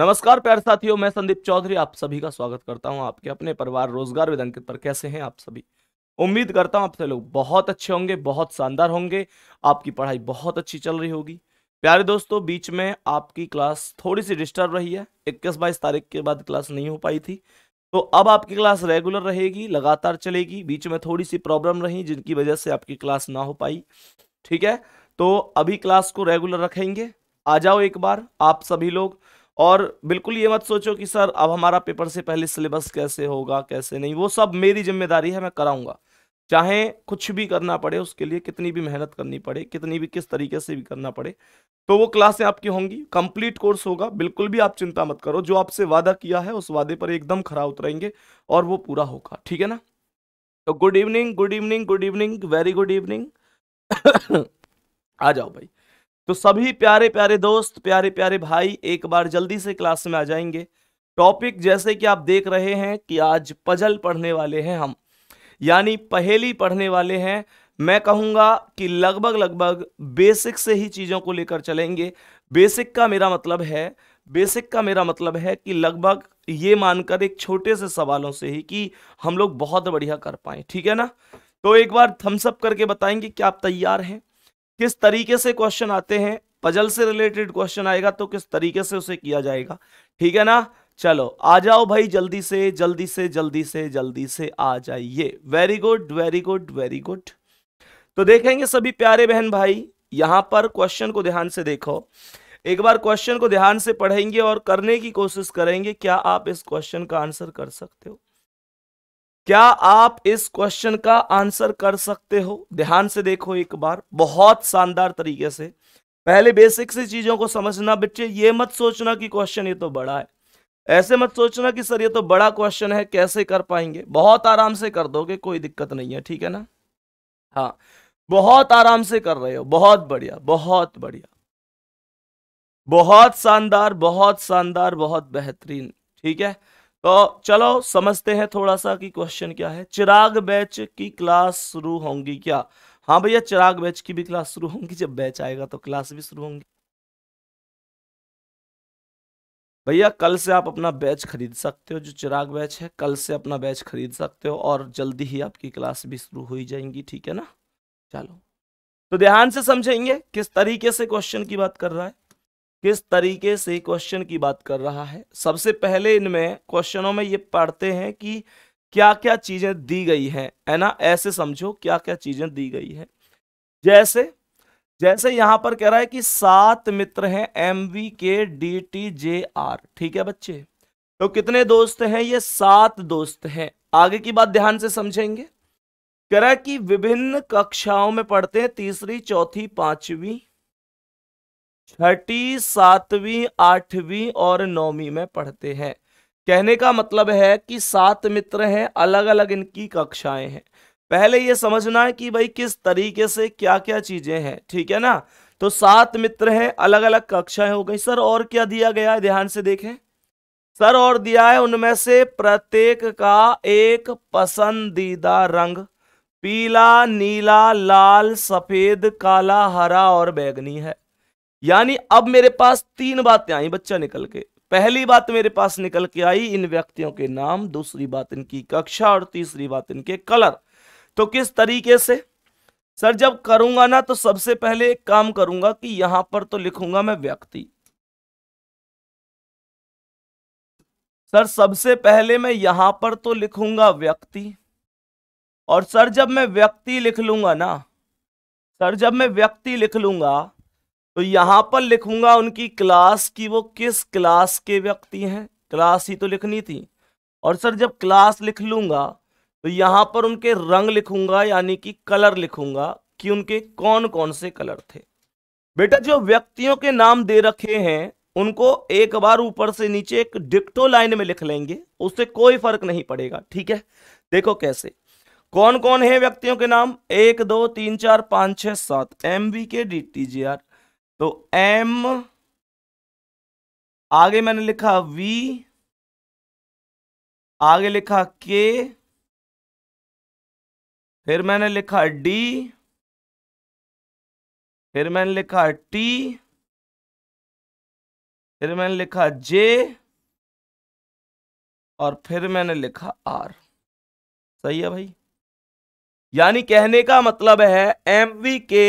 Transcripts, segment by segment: नमस्कार प्यारे साथियों, मैं संदीप चौधरी आप सभी का स्वागत करता हूं आपके अपने परिवार रोजगार विद अंकित पर। कैसे हैं आप सभी? उम्मीद करता हूं आप सभी लोग बहुत अच्छे होंगे, बहुत शानदार होंगे, आपकी पढ़ाई बहुत अच्छी चल रही होगी। प्यारे दोस्तों, बीच में आपकी क्लास थोड़ी सी डिस्टर्ब रही है, 21-22 तारीख के बाद क्लास नहीं हो पाई थी, तो अब आपकी क्लास रेगुलर रहेगी, लगातार चलेगी। बीच में थोड़ी सी प्रॉब्लम रही जिनकी वजह से आपकी क्लास ना हो पाई, ठीक है? तो अभी क्लास को रेगुलर रखेंगे। आ जाओ एक बार आप सभी लोग, और बिल्कुल ये मत सोचो कि सर अब हमारा पेपर से पहले सिलेबस कैसे होगा कैसे नहीं, वो सब मेरी जिम्मेदारी है, मैं कराऊंगा, चाहे कुछ भी करना पड़े, उसके लिए कितनी भी मेहनत करनी पड़े, कितनी भी किस तरीके से भी करना पड़े। तो वो क्लासें आपकी होंगी, कंप्लीट कोर्स होगा, बिल्कुल भी आप चिंता मत करो। जो आपसे वादा किया है उस वादे पर एकदम खरा उतरेंगे और वो पूरा होगा, ठीक है ना? तो good evening, good evening, good evening, very good evening. आ जाओ भाई। तो सभी प्यारे प्यारे दोस्त, प्यारे प्यारे भाई, एक बार जल्दी से क्लास में आ जाएंगे। टॉपिक जैसे कि आप देख रहे हैं कि आज पजल पढ़ने वाले हैं हम, यानी पहेली पढ़ने वाले हैं। मैं कहूँगा कि लगभग लगभग बेसिक से ही चीज़ों को लेकर चलेंगे। बेसिक का मेरा मतलब है कि लगभग ये मानकर एक छोटे से सवालों से ही कि हम लोग बहुत बढ़िया कर पाएँ, ठीक है ना? तो एक बार थम्स अप करके बताएंगे कि आप तैयार हैं, किस तरीके से क्वेश्चन आते हैं, पजल से रिलेटेड क्वेश्चन आएगा तो किस तरीके से उसे किया जाएगा, ठीक है ना? चलो आ जाओ भाई, जल्दी से आ जाइए। Very good, very good, very good. तो देखेंगे सभी प्यारे बहन भाई, यहाँ पर क्वेश्चन को ध्यान से देखो, एक बार क्वेश्चन को ध्यान से पढ़ेंगे और करने की कोशिश करेंगे, क्या आप इस क्वेश्चन का आंसर कर सकते हो? क्या आप इस क्वेश्चन का आंसर कर सकते हो? ध्यान से देखो एक बार, बहुत शानदार तरीके से। पहले बेसिक से चीज़ों को समझना बच्चे, ये मत सोचना कि क्वेश्चन ये तो बड़ा है, ऐसे मत सोचना कि सर ये तो बड़ा क्वेश्चन है कैसे कर पाएंगे। बहुत आराम से कर दोगे, कोई दिक्कत नहीं है, ठीक है ना? हाँ, बहुत आराम से कर रहे हो, बहुत बढ़िया, बहुत बढ़िया, बहुत शानदार, बहुत शानदार, बहुत बेहतरीन, ठीक है? तो चलो समझते हैं थोड़ा सा कि क्वेश्चन क्या है। चिराग बैच की क्लास शुरू होंगी क्या? हाँ भैया, चिराग बैच की भी क्लास शुरू होंगी, जब बैच आएगा तो क्लास भी शुरू होंगी। भैया कल से आप अपना बैच खरीद सकते हो, जो चिराग बैच है कल से अपना बैच खरीद सकते हो और जल्दी ही आपकी क्लास भी शुरू हो ही जाएंगी, ठीक है ना? चलो तो ध्यान से समझेंगे किस तरीके से क्वेश्चन की बात कर रहा है, किस तरीके से क्वेश्चन की बात कर रहा है। सबसे पहले इनमें क्वेश्चनों में ये पढ़ते हैं कि क्या क्या चीज़ें दी गई हैं, है ना? ऐसे समझो क्या क्या चीज़ें दी गई हैं। जैसे जैसे यहाँ पर कह रहा है कि 7 मित्र हैं MVK DT JR, ठीक है बच्चे? तो कितने दोस्त हैं ये? 7 दोस्त हैं। आगे की बात ध्यान से समझेंगे। कह रहा है कि विभिन्न कक्षाओं में पढ़ते हैं, 3rd, 4th, 5th, 6th, 7th, 8th और 9th में पढ़ते हैं। कहने का मतलब है कि 7 मित्र हैं, अलग अलग इनकी कक्षाएं हैं। पहले ये समझना है कि भाई किस तरीके से क्या क्या चीजें हैं, ठीक है ना? तो 7 मित्र हैं, अलग अलग कक्षाएं हो गई। सर और क्या दिया गया है? ध्यान से देखें, सर और दिया है उनमें से प्रत्येक का एक पसंदीदा रंग, पीला, नीला, लाल, सफेद, काला, हरा और बैगनी है। यानी अब मेरे पास 3 बातें आई बच्चा निकल के। पहली बात मेरे पास निकल के आई इन व्यक्तियों के नाम, दूसरी बात इनकी कक्षा और तीसरी बात इनके कलर। तो किस तरीके से सर जब करूंगा ना, तो सबसे पहले एक काम करूंगा कि यहां पर तो लिखूंगा मैं व्यक्ति। सर सबसे पहले मैं यहां पर तो लिखूंगा व्यक्ति, और सर जब मैं व्यक्ति लिख लूंगा ना, सर जब मैं व्यक्ति लिख लूंगा तो यहां पर लिखूंगा उनकी क्लास की, वो किस क्लास के व्यक्ति हैं, क्लास ही तो लिखनी थी। और सर जब क्लास लिख लूंगा तो यहां पर उनके रंग लिखूंगा, यानी कि कलर लिखूंगा कि उनके कौन कौन से कलर थे। बेटा जो व्यक्तियों के नाम दे रखे हैं उनको एक बार ऊपर से नीचे एक डिक्टो लाइन में लिख लेंगे, उससे कोई फर्क नहीं पड़ेगा, ठीक है? देखो कैसे, कौन कौन है व्यक्तियों के नाम, 1, 2, 3, 4, 5, 6, 7 MVK DT JR। तो M, आगे मैंने लिखा V, आगे लिखा K, फिर मैंने लिखा D, फिर मैंने लिखा T, फिर मैंने लिखा जे और फिर मैंने लिखा आर। सही है भाई। यानी कहने का मतलब है MVK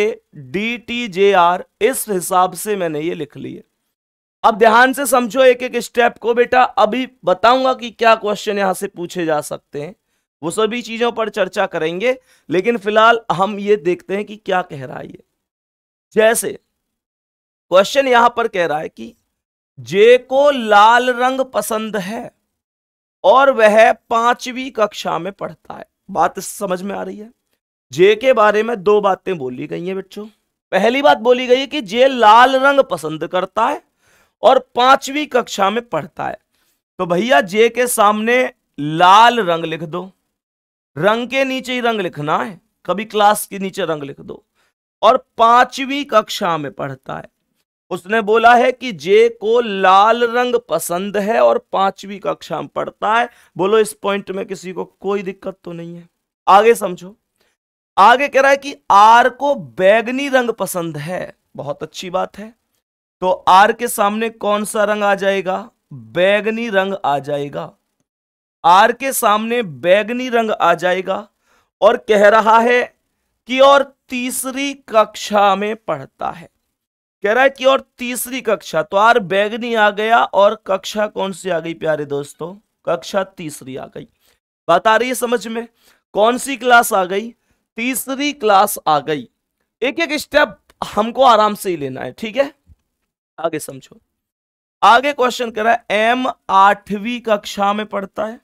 DTJR इस हिसाब से मैंने ये लिख ली है। अब ध्यान से समझो एक एक स्टेप को बेटा। अभी बताऊंगा कि क्या क्वेश्चन यहां से पूछे जा सकते हैं, वो सभी चीजों पर चर्चा करेंगे, लेकिन फिलहाल हम ये देखते हैं कि क्या कह रहा है ये। जैसे क्वेश्चन यहां पर कह रहा है कि जे को लाल रंग पसंद है और वह 5वीं कक्षा में पढ़ता है। बात समझ में आ रही है। जे के बारे में दो बातें बोली गई हैं बच्चों। पहली बात बोली गई है कि जे लाल रंग पसंद करता है और 5वीं कक्षा में पढ़ता है। तो भैया जे के सामने लाल रंग लिख दो, रंग के नीचे ही रंग लिखना है, कभी क्लास के नीचे रंग लिख दो, और 5वीं कक्षा में पढ़ता है। उसने बोला है कि जे को लाल रंग पसंद है और 5वीं कक्षा में पढ़ता है। बोलो इस पॉइंट में किसी को कोई दिक्कत तो नहीं है। आगे समझो, आगे कह रहा है कि आर को बैगनी रंग पसंद है। बहुत अच्छी बात है। तो आर के सामने कौन सा रंग आ जाएगा? बैगनी रंग आ जाएगा। आर के सामने बैगनी रंग आ जाएगा। और कह रहा है कि और 3री कक्षा में पढ़ता है। कह रहा है कि और 3री कक्षा। तो आर बैगनी आ गया और कक्षा कौन सी आ गई प्यारे दोस्तों? कक्षा 3री आ गई। बात आ रही है समझ में? कौन सी क्लास आ गई? 3री क्लास आ गई। एक एक स्टेप हमको आराम से ही लेना है, ठीक है। आगे समझो, आगे क्वेश्चन कह रहा है एम 8वीं कक्षा में पढ़ता है।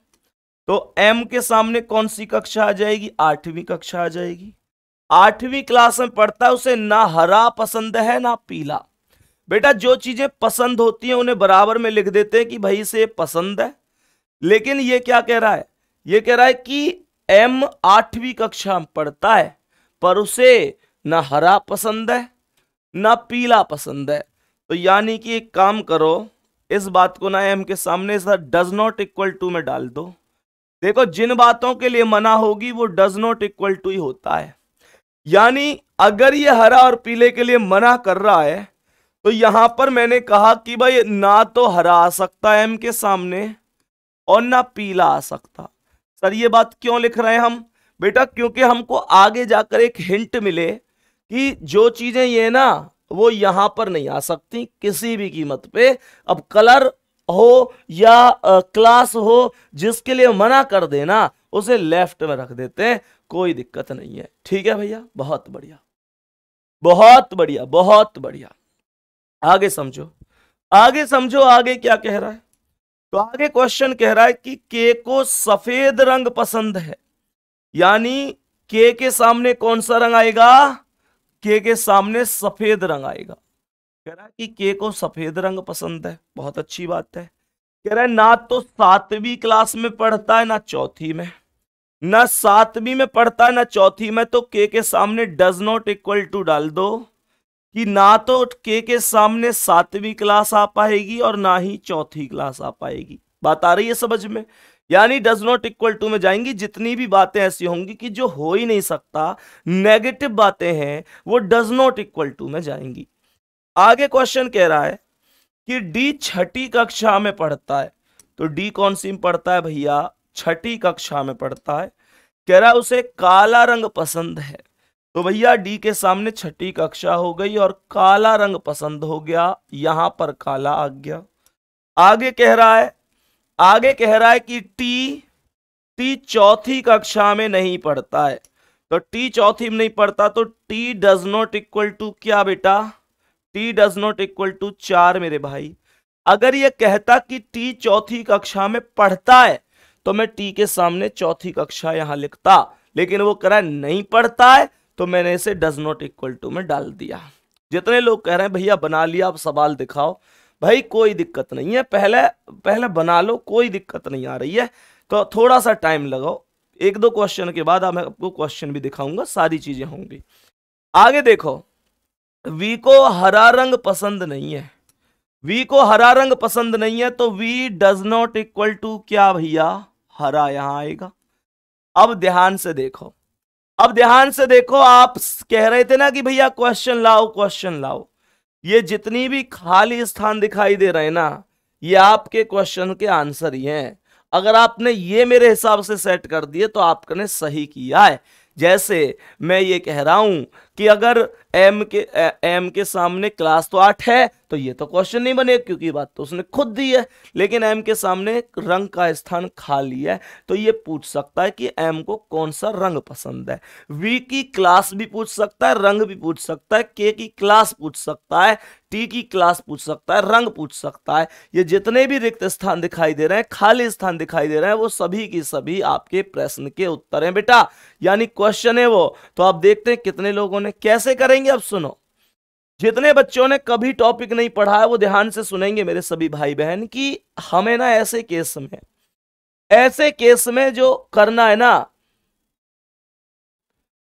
तो एम के सामने कौन सी कक्षा आ जाएगी? 8वीं कक्षा आ जाएगी। 8वीं क्लास में पढ़ता है। उसे ना हरा पसंद है ना पीला। बेटा जो चीजें पसंद होती हैं उन्हें बराबर में लिख देते हैं कि भाई इसे पसंद है। लेकिन ये क्या कह रहा है? ये कह रहा है कि एम 8वीं कक्षा में पढ़ता है पर उसे ना हरा पसंद है ना पीला पसंद है। तो यानी कि एक काम करो, इस बात को ना एम के सामने डज नॉट इक्वल टू में डाल दो। देखो जिन बातों के लिए मना होगी वो डज नॉट इक्वल टू ही होता है। यानी अगर ये हरा और पीले के लिए मना कर रहा है तो यहां पर मैंने कहा कि भाई ना तो हरा आ सकता है एम के सामने और ना पीला आ सकता। सर ये बात क्यों लिख रहे हैं हम? बेटा क्योंकि हमको आगे जाकर एक हिंट मिले कि जो चीजें ये ना वो यहां पर नहीं आ सकती किसी भी कीमत पे। अब कलर हो या क्लास हो, जिसके लिए मना कर देना उसे लेफ्ट में रख देते हैं, कोई दिक्कत नहीं है। ठीक है भैया, बहुत बढ़िया, बहुत बढ़िया, बहुत बढ़िया। आगे समझो, आगे समझो, आगे क्या कह रहा है? तो आगे क्वेश्चन कह रहा है कि के को सफेद रंग पसंद है। यानी के सामने कौन सा रंग आएगा? के सामने सफेद रंग आएगा। कह रहा है कि के को सफेद रंग पसंद है। बहुत अच्छी बात है। कह रहा है ना तो 7वीं क्लास में पढ़ता है ना चौथी में, ना 7वीं में पढ़ता है ना चौथी में। तो के सामने डज नॉट इक्वल टू डाल दो कि ना तो के सामने 7वीं क्लास आ पाएगी और ना ही 4थी क्लास आ पाएगी। बात आ रही है समझ में? यानी डज नॉट इक्वल टू में जाएंगी जितनी भी बातें ऐसी होंगी कि जो हो ही नहीं सकता, नेगेटिव बातें हैं, वो डज नॉट इक्वल टू में जाएंगी। आगे क्वेश्चन कह रहा है कि डी 6ठी कक्षा में पढ़ता है। तो डी कौन सी में पढ़ता है भैया? 6ठी कक्षा में पढ़ता है। कह रहा है उसे काला रंग पसंद है। तो भैया डी के सामने 6ठी कक्षा हो गई और काला रंग पसंद हो गया, यहां पर काला आ गया। आगे कह रहा है, आगे कह रहा है कि टी 4थी कक्षा में नहीं पढ़ता है। तो टी 4थी में नहीं पढ़ता तो T does not equal to क्या बेटा? T does not equal to 4 मेरे भाई। अगर ये कहता कि टी 4थी कक्षा में पढ़ता है तो मैं टी के सामने 4थी कक्षा यहां लिखता, लेकिन वो कह रहा है नहीं पढ़ता है तो मैंने इसे डज नॉट इक्वल टू में डाल दिया। जितने लोग कह रहे हैं भैया बना लिया अब सवाल दिखाओ, भाई कोई दिक्कत नहीं है, पहले बना लो, कोई दिक्कत नहीं आ रही है। तो थोड़ा सा टाइम लगाओ, 1-2 क्वेश्चन के बाद मैं आपको क्वेश्चन भी दिखाऊंगा, सारी चीजें होंगी। आगे देखो, वी को हरा रंग पसंद नहीं है। वी को हरा रंग पसंद नहीं है तो V does not equal to क्या भैया? हरा यहां आएगा। अब ध्यान से देखो, अब ध्यान से देखो, आप कह रहे थे ना कि भैया क्वेश्चन लाओ, क्वेश्चन लाओ। ये जितनी भी खाली स्थान दिखाई दे रहे हैं ना, ये आपके क्वेश्चन के आंसर ही हैं। अगर आपने ये मेरे हिसाब से सेट कर दिए तो आपने सही किया है। जैसे मैं ये कह रहा हूं कि अगर एम के सामने क्लास तो 8 है तो ये तो क्वेश्चन नहीं बने क्योंकि बात तो उसने खुद दी है, लेकिन एम के सामने रंग का स्थान खाली है तो ये पूछ सकता है कि एम को कौन सा रंग पसंद है। वी की क्लास भी पूछ सकता है, रंग भी पूछ सकता है, के की क्लास पूछ सकता है, टी की क्लास पूछ सकता है, रंग पूछ सकता है। ये जितने भी रिक्त स्थान दिखाई दे रहे हैं, खाली स्थान दिखाई दे रहे हैं, वो सभी की सभी आपके प्रश्न के उत्तर हैं बेटा, यानी क्वेश्चन है वो। तो आप देखते हैं कितने लोगों ने कैसे करेंगे। अब सुनो, जितने बच्चों ने कभी टॉपिक नहीं पढ़ा है वो ध्यान से सुनेंगे मेरे सभी भाई बहन, कि हमें ना ऐसे केस में जो करना है ना,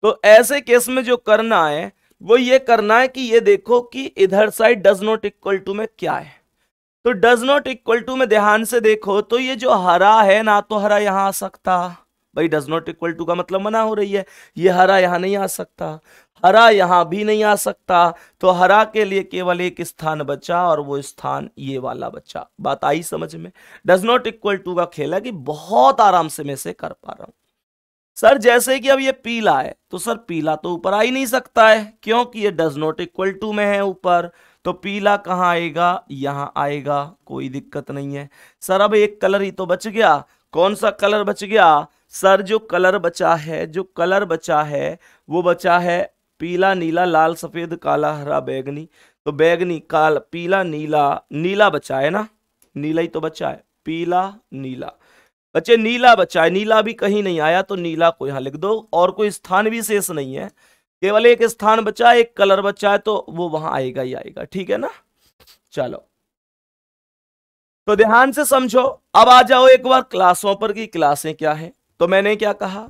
तो ऐसे केस में जो करना है वो ये करना है कि ये देखो कि इधर side does not equal to में क्या है। तो डज नॉट इक्वल टू में ध्यान से देखो तो ये जो हरा है ना, तो हरा यहां आ सकता, भाई डज नॉट इक्वल टू का मतलब मना हो रही है, ये हरा यहां नहीं आ सकता, हरा यहां भी नहीं आ सकता, तो हरा के लिए केवल एक स्थान बचा और वो स्थान ये वाला बचा। बात आई समझ में? डज नॉट इक्वल टू का खेल है कि बहुत आराम से मैं से कर पा रहा हूं। सर जैसे कि अब ये पीला है, तो सर पीला तो ऊपर आ ही नहीं सकता है क्योंकि ये डज नॉट इक्वल टू में है ऊपर, तो पीला कहाँ आएगा, यहाँ आएगा, कोई दिक्कत नहीं है। सर अब एक कलर ही तो बच गया, कौन सा कलर बच गया? सर जो कलर बचा है वो बचा है पीला, नीला, लाल, सफेद, काला, हरा, बैंगनी। तो बैंगनी, काला, पीला, नीला, नीला बचा है ना, नीला ही तो बचा है, पीला नीला बच्चे, नीला बचा है, नीला भी कहीं नहीं आया तो नीला को यहाँ लिख दो। और कोई स्थान भी शेष नहीं है, केवल एक स्थान बचा, एक कलर बचा है, तो वो वहां आएगा ही आएगा, ठीक है ना। चलो तो ध्यान से समझो, अब आ जाओ एक बार क्लासों पर कि क्लासें क्या है। तो मैंने क्या कहा,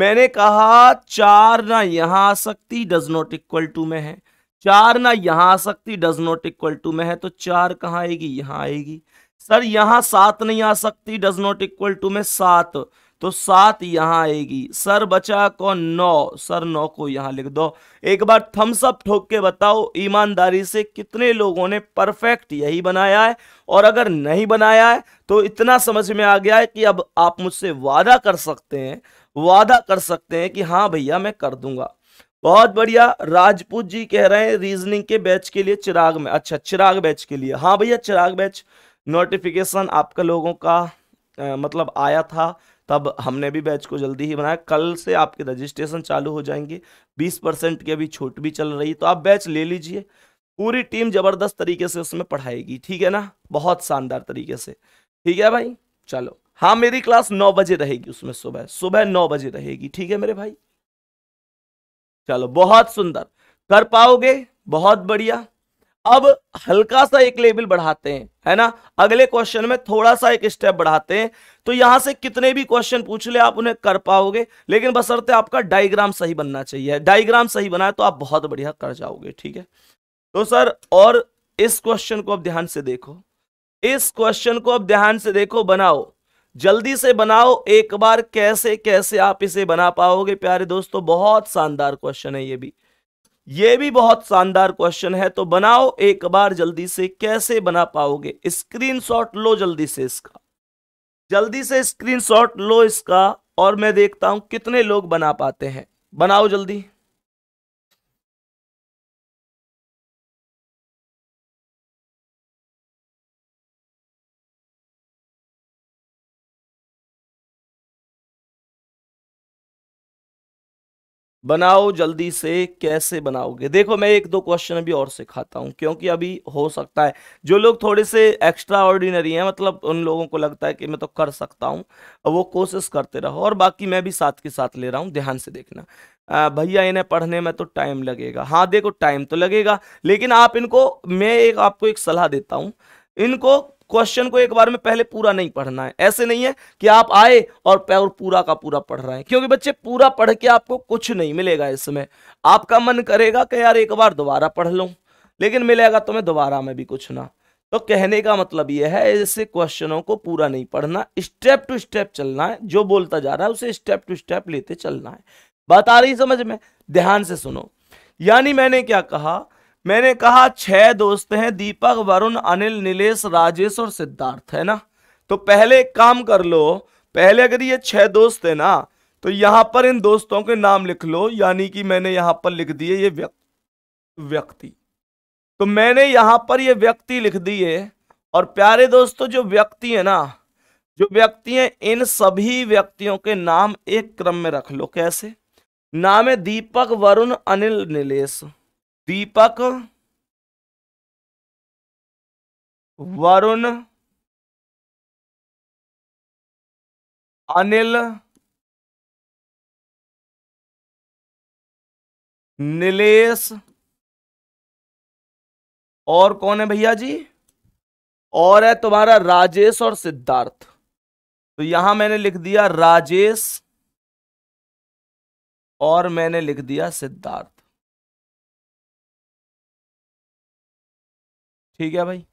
मैंने कहा चार ना यहां आ सकती, डज नॉट इक्वल टू में है, चार ना यहां आ सकती, डज नॉट इक्वल टू में है, तो चार कहाँ आएगी, यहां आएगी। सर यहां सात नहीं आ सकती, डज नॉट इक्वल टू में सात, तो सात यहां आएगी। सर बचा कौन, नौ, सर नौ को यहां लिख दो। एक बार थम्स अप ठोक के बताओ ईमानदारी से कितने लोगों ने परफेक्ट यही बनाया है, और अगर नहीं बनाया है तो इतना समझ में आ गया है कि अब आप मुझसे वादा कर सकते हैं कि हाँ भैया मैं कर दूंगा। बहुत बढ़िया। राजपूत जी कह रहे हैं रीजनिंग के बैच के लिए चिराग में, अच्छा चिराग बैच के लिए, हाँ भैया चिराग बैच नोटिफिकेशन आपका लोगों का मतलब आया था, तब हमने भी बैच को जल्दी ही बनाया। कल से आपके रजिस्ट्रेशन चालू हो जाएंगे, 20% की अभी छूट भी चल रही, तो आप बैच ले लीजिए। पूरी टीम जबरदस्त तरीके से उसमें पढ़ाएगी, ठीक है ना, बहुत शानदार तरीके से, ठीक है भाई। चलो हाँ, मेरी क्लास 9 बजे रहेगी उसमें, सुबह 9 बजे रहेगी, ठीक है मेरे भाई। चलो बहुत सुंदर, कर पाओगे, बहुत बढ़िया। अब हल्का सा एक लेवल बढ़ाते हैं, है ना, अगले क्वेश्चन में थोड़ा सा एक स्टेप बढ़ाते हैं। तो यहां से कितने भी क्वेश्चन पूछ ले आप उन्हें कर पाओगे, लेकिन बशर्ते आपका डायग्राम सही बनना चाहिए। डायग्राम सही बनाए तो आप बहुत बढ़िया कर जाओगे, ठीक है। तो सर और इस क्वेश्चन को अब ध्यान से देखो, इस क्वेश्चन को अब ध्यान से देखो, बनाओ जल्दी से बनाओ एक बार, कैसे कैसे आप इसे बना पाओगे प्यारे दोस्तों। बहुत शानदार क्वेश्चन है ये भी बहुत शानदार क्वेश्चन है, तो बनाओ एक बार जल्दी से, कैसे बना पाओगे। स्क्रीनशॉट लो जल्दी से इसका, जल्दी से स्क्रीनशॉट लो इसका, और मैं देखता हूं कितने लोग बना पाते हैं। बनाओ जल्दी, बनाओ जल्दी से, कैसे बनाओगे। देखो मैं एक दो क्वेश्चन अभी और सिखाता हूँ, क्योंकि अभी हो सकता है जो लोग थोड़े से एक्स्ट्रा ऑर्डिनरी हैं, मतलब उन लोगों को लगता है कि मैं तो कर सकता हूँ, वो कोशिश करते रहो, और बाकी मैं भी साथ के साथ ले रहा हूँ, ध्यान से देखना। भैया इन्हें पढ़ने में तो टाइम लगेगा, हाँ देखो टाइम तो लगेगा, लेकिन आप इनको, मैं एक आपको एक सलाह देता हूँ, इनको क्वेश्चन को एक बार में पहले पूरा नहीं पढ़ना है। ऐसे नहीं है कि आप आए और पूरा का पूरा पढ़ रहे हैं, क्योंकि बच्चे पूरा पढ़ के आपको कुछ नहीं मिलेगा। इसमें आपका मन करेगा कि यार एक बार दोबारा पढ़ लूं, लेकिन मिलेगा तो मैं दोबारा में भी कुछ ना। तो कहने का मतलब यह है, ऐसे क्वेश्चनों को पूरा नहीं पढ़ना, स्टेप टू स्टेप चलना है, जो बोलता जा रहा है उसे स्टेप टू स्टेप लेते चलना है। बात आ रही समझ में? ध्यान से सुनो, यानी मैंने क्या कहा मैंने कहा 6 दोस्त हैं, दीपक, वरुण, अनिल, नीलेश, राजेश और सिद्धार्थ, है ना। तो पहले एक काम कर लो, पहले अगर ये 6 दोस्त है ना तो यहाँ पर इन दोस्तों के नाम लिख लो, यानी कि मैंने यहाँ पर लिख दिए ये व्यक्ति, तो मैंने यहाँ पर ये व्यक्ति लिख दिए। और प्यारे दोस्तों जो व्यक्ति है ना, जो व्यक्ति हैं, इन सभी व्यक्तियों के नाम एक क्रम में रख लो। कैसे? नाम है दीपक, वरुण, अनिल, नीलेश। दीपक, वरुण, अनिल, नीलेश और कौन है भैया जी? और है तुम्हारा राजेश और सिद्धार्थ। तो यहां मैंने लिख दिया राजेश और मैंने लिख दिया सिद्धार्थ। ठीक है भाई।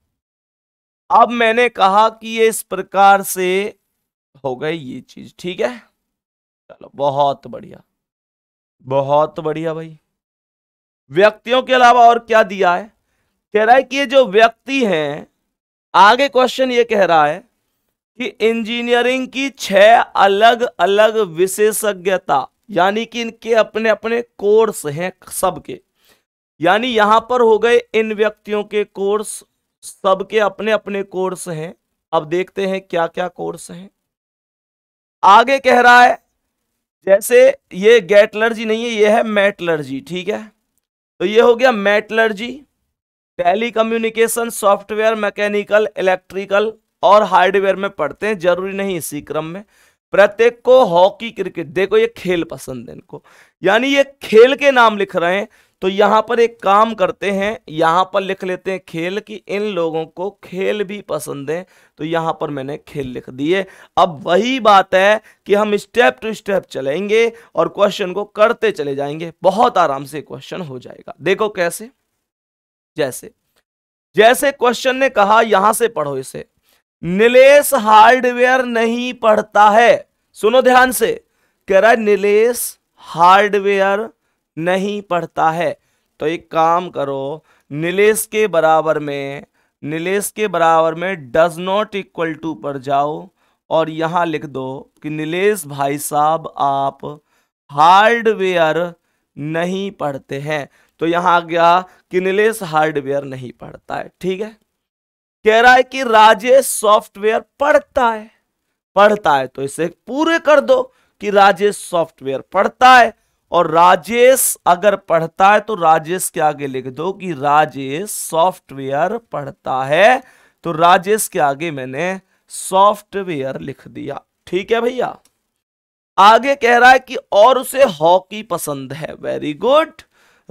अब मैंने कहा कि ये इस प्रकार से हो गई ये चीज। ठीक है, चलो बहुत बढ़िया, बहुत बढ़िया भाई। व्यक्तियों के अलावा और क्या दिया है? कह रहा है कि ये जो व्यक्ति हैं, आगे क्वेश्चन ये कह रहा है कि इंजीनियरिंग की 6 अलग अलग विशेषज्ञता, यानी कि इनके अपने अपने कोर्स हैं सबके, यानी यहाँ पर हो गए इन व्यक्तियों के कोर्स, सबके अपने अपने कोर्स हैं। अब देखते हैं क्या क्या कोर्स हैं। आगे कह रहा है जैसे ये गैटलर्जी नहीं है, ये है मेटलर्जी। ठीक है, तो ये हो गया metallurgy, telecommunication, software, mechanical, electrical और हार्डवेयर में पढ़ते हैं, जरूरी नहीं इसी क्रम में। प्रत्येक को हॉकी, क्रिकेट, देखो ये खेल पसंद है इनको, यानी ये खेल के नाम लिख रहे हैं। तो यहाँ पर एक काम करते हैं, यहाँ पर लिख लेते हैं खेल, कि इन लोगों को खेल भी पसंद है, तो यहाँ पर मैंने खेल लिख दिए। अब वही बात है कि हम स्टेप टू स्टेप चलेंगे और क्वेश्चन को करते चले जाएंगे, बहुत आराम से क्वेश्चन हो जाएगा। देखो कैसे, जैसे जैसे क्वेश्चन ने कहा, यहाँ से पढ़ो इसे। नीलेश हार्डवेयर नहीं पढ़ता है, सुनो ध्यान से, कह रहा है नीलेश हार्डवेयर नहीं पढ़ता है। तो एक काम करो, नीलेश के बराबर में, नीलेश के बराबर में डज नॉट इक्वल टू पर जाओ और यहाँ लिख दो कि नीलेश भाई साहब आप हार्डवेयर नहीं पढ़ते हैं। तो यहाँ आ गया कि नीलेश हार्डवेयर नहीं पढ़ता है। ठीक है, कह रहा है कि राजेश सॉफ्टवेयर पढ़ता है, पढ़ता है, तो इसे पूरे कर दो कि राजेश सॉफ्टवेयर पढ़ता है। और राजेश अगर पढ़ता है तो राजेश के आगे लिख दो कि राजेश सॉफ्टवेयर पढ़ता है, तो राजेश के आगे मैंने सॉफ्टवेयर लिख दिया। ठीक है भैया। आगे कह रहा है कि और उसे हॉकी पसंद है, वेरी गुड,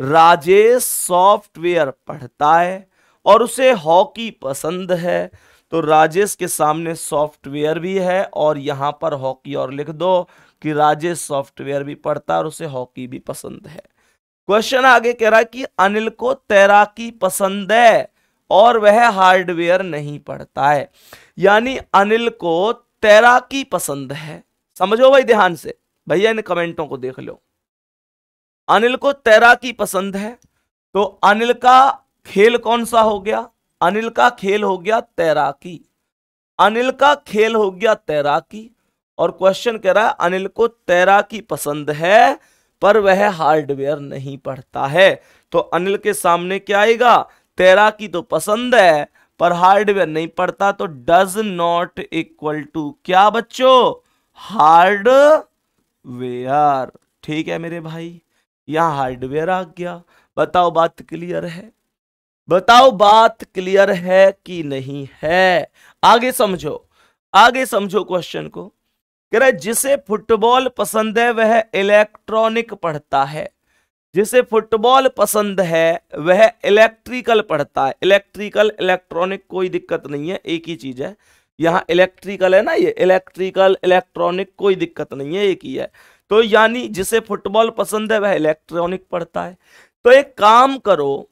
राजेश सॉफ्टवेयर पढ़ता है और उसे हॉकी पसंद है, तो राजेश के सामने सॉफ्टवेयर भी है और यहाँ पर हॉकी और लिख दो कि राजेश सॉफ्टवेयर भी पढ़ता है और उसे हॉकी भी पसंद है। क्वेश्चन आगे कह रहा है कि अनिल को तैराकी पसंद है और वह हार्डवेयर नहीं पढ़ता है, यानी अनिल को तैराकी पसंद है। समझो भाई ध्यान से, भैया इन कमेंटों को देख लो। अनिल को तैराकी पसंद है, तो अनिल का खेल कौन सा हो गया? अनिल का खेल हो गया तैराकी, अनिल का खेल हो गया तैराकी। और क्वेश्चन कह रहा है अनिल को तैराकी पसंद है पर वह हार्डवेयर नहीं पढ़ता है, तो अनिल के सामने क्या आएगा? तैराकी तो पसंद है पर हार्डवेयर नहीं पढ़ता, तो डज नॉट इक्वल टू क्या बच्चों? हार्डवेयर। ठीक है मेरे भाई, यहां हार्डवेयर आ गया। बताओ बात क्लियर है, बताओ बात क्लियर है कि नहीं है? आगे समझो, आगे समझो क्वेश्चन को। कह रहा है जिसे फुटबॉल पसंद है वह इलेक्ट्रॉनिक पढ़ता है, जिसे फुटबॉल पसंद है वह इलेक्ट्रिकल पढ़ता है। इलेक्ट्रिकल, इलेक्ट्रॉनिक कोई दिक्कत नहीं है, एक ही चीज है। यहाँ इलेक्ट्रिकल है ना, ये इलेक्ट्रिकल इलेक्ट्रॉनिक कोई दिक्कत नहीं है, एक ही है। तो यानी जिसे फुटबॉल पसंद है वह इलेक्ट्रॉनिक पढ़ता है। तो एक काम करो,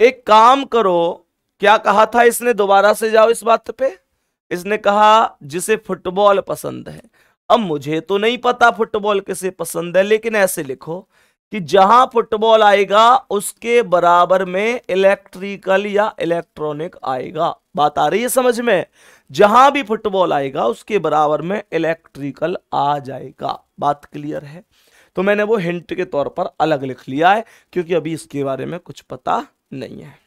एक काम करो, क्या कहा था इसने? दोबारा से जाओ इस बात पे। इसने कहा जिसे फुटबॉल पसंद है, अब मुझे तो नहीं पता फुटबॉल किसे पसंद है, लेकिन ऐसे लिखो कि जहां फुटबॉल आएगा उसके बराबर में इलेक्ट्रिकल या इलेक्ट्रॉनिक आएगा। बात आ रही है समझ में? जहां भी फुटबॉल आएगा उसके बराबर में इलेक्ट्रिकल आ जाएगा। बात क्लियर है? तो मैंने वो हिंट के तौर पर अलग लिख लिया है क्योंकि अभी इसके बारे में कुछ पता नहीं है।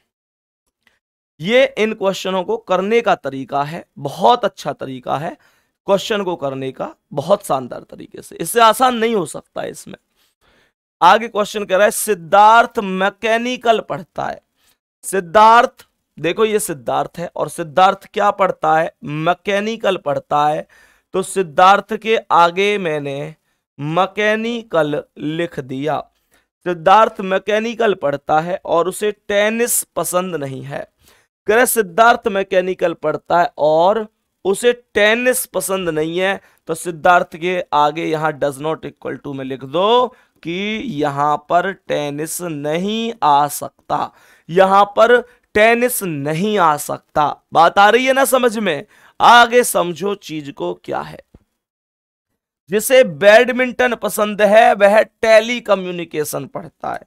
ये इन क्वेश्चनों को करने का तरीका है, बहुत अच्छा तरीका है क्वेश्चन को करने का, बहुत शानदार तरीके से, इससे आसान नहीं हो सकता है। इसमें आगे क्वेश्चन कह रहा है सिद्धार्थ मैकेनिकल पढ़ता है। सिद्धार्थ, देखो ये सिद्धार्थ है और सिद्धार्थ क्या पढ़ता है? मैकेनिकल पढ़ता है। तो सिद्धार्थ के आगे मैंने मैकेनिकल लिख दिया। सिद्धार्थ मैकेनिकल पढ़ता है और उसे टेनिस पसंद नहीं है। कह रहे सिद्धार्थ मैकेनिकल पढ़ता है और उसे टेनिस पसंद नहीं है, तो सिद्धार्थ के आगे यहाँ डज नॉट इक्वल टू में लिख दो कि यहाँ पर टेनिस नहीं आ सकता, यहाँ पर टेनिस नहीं आ सकता। बात आ रही है ना समझ में? आगे समझो चीज को क्या है। जिसे बैडमिंटन पसंद है वह टेली कम्युनिकेशन पढ़ता है।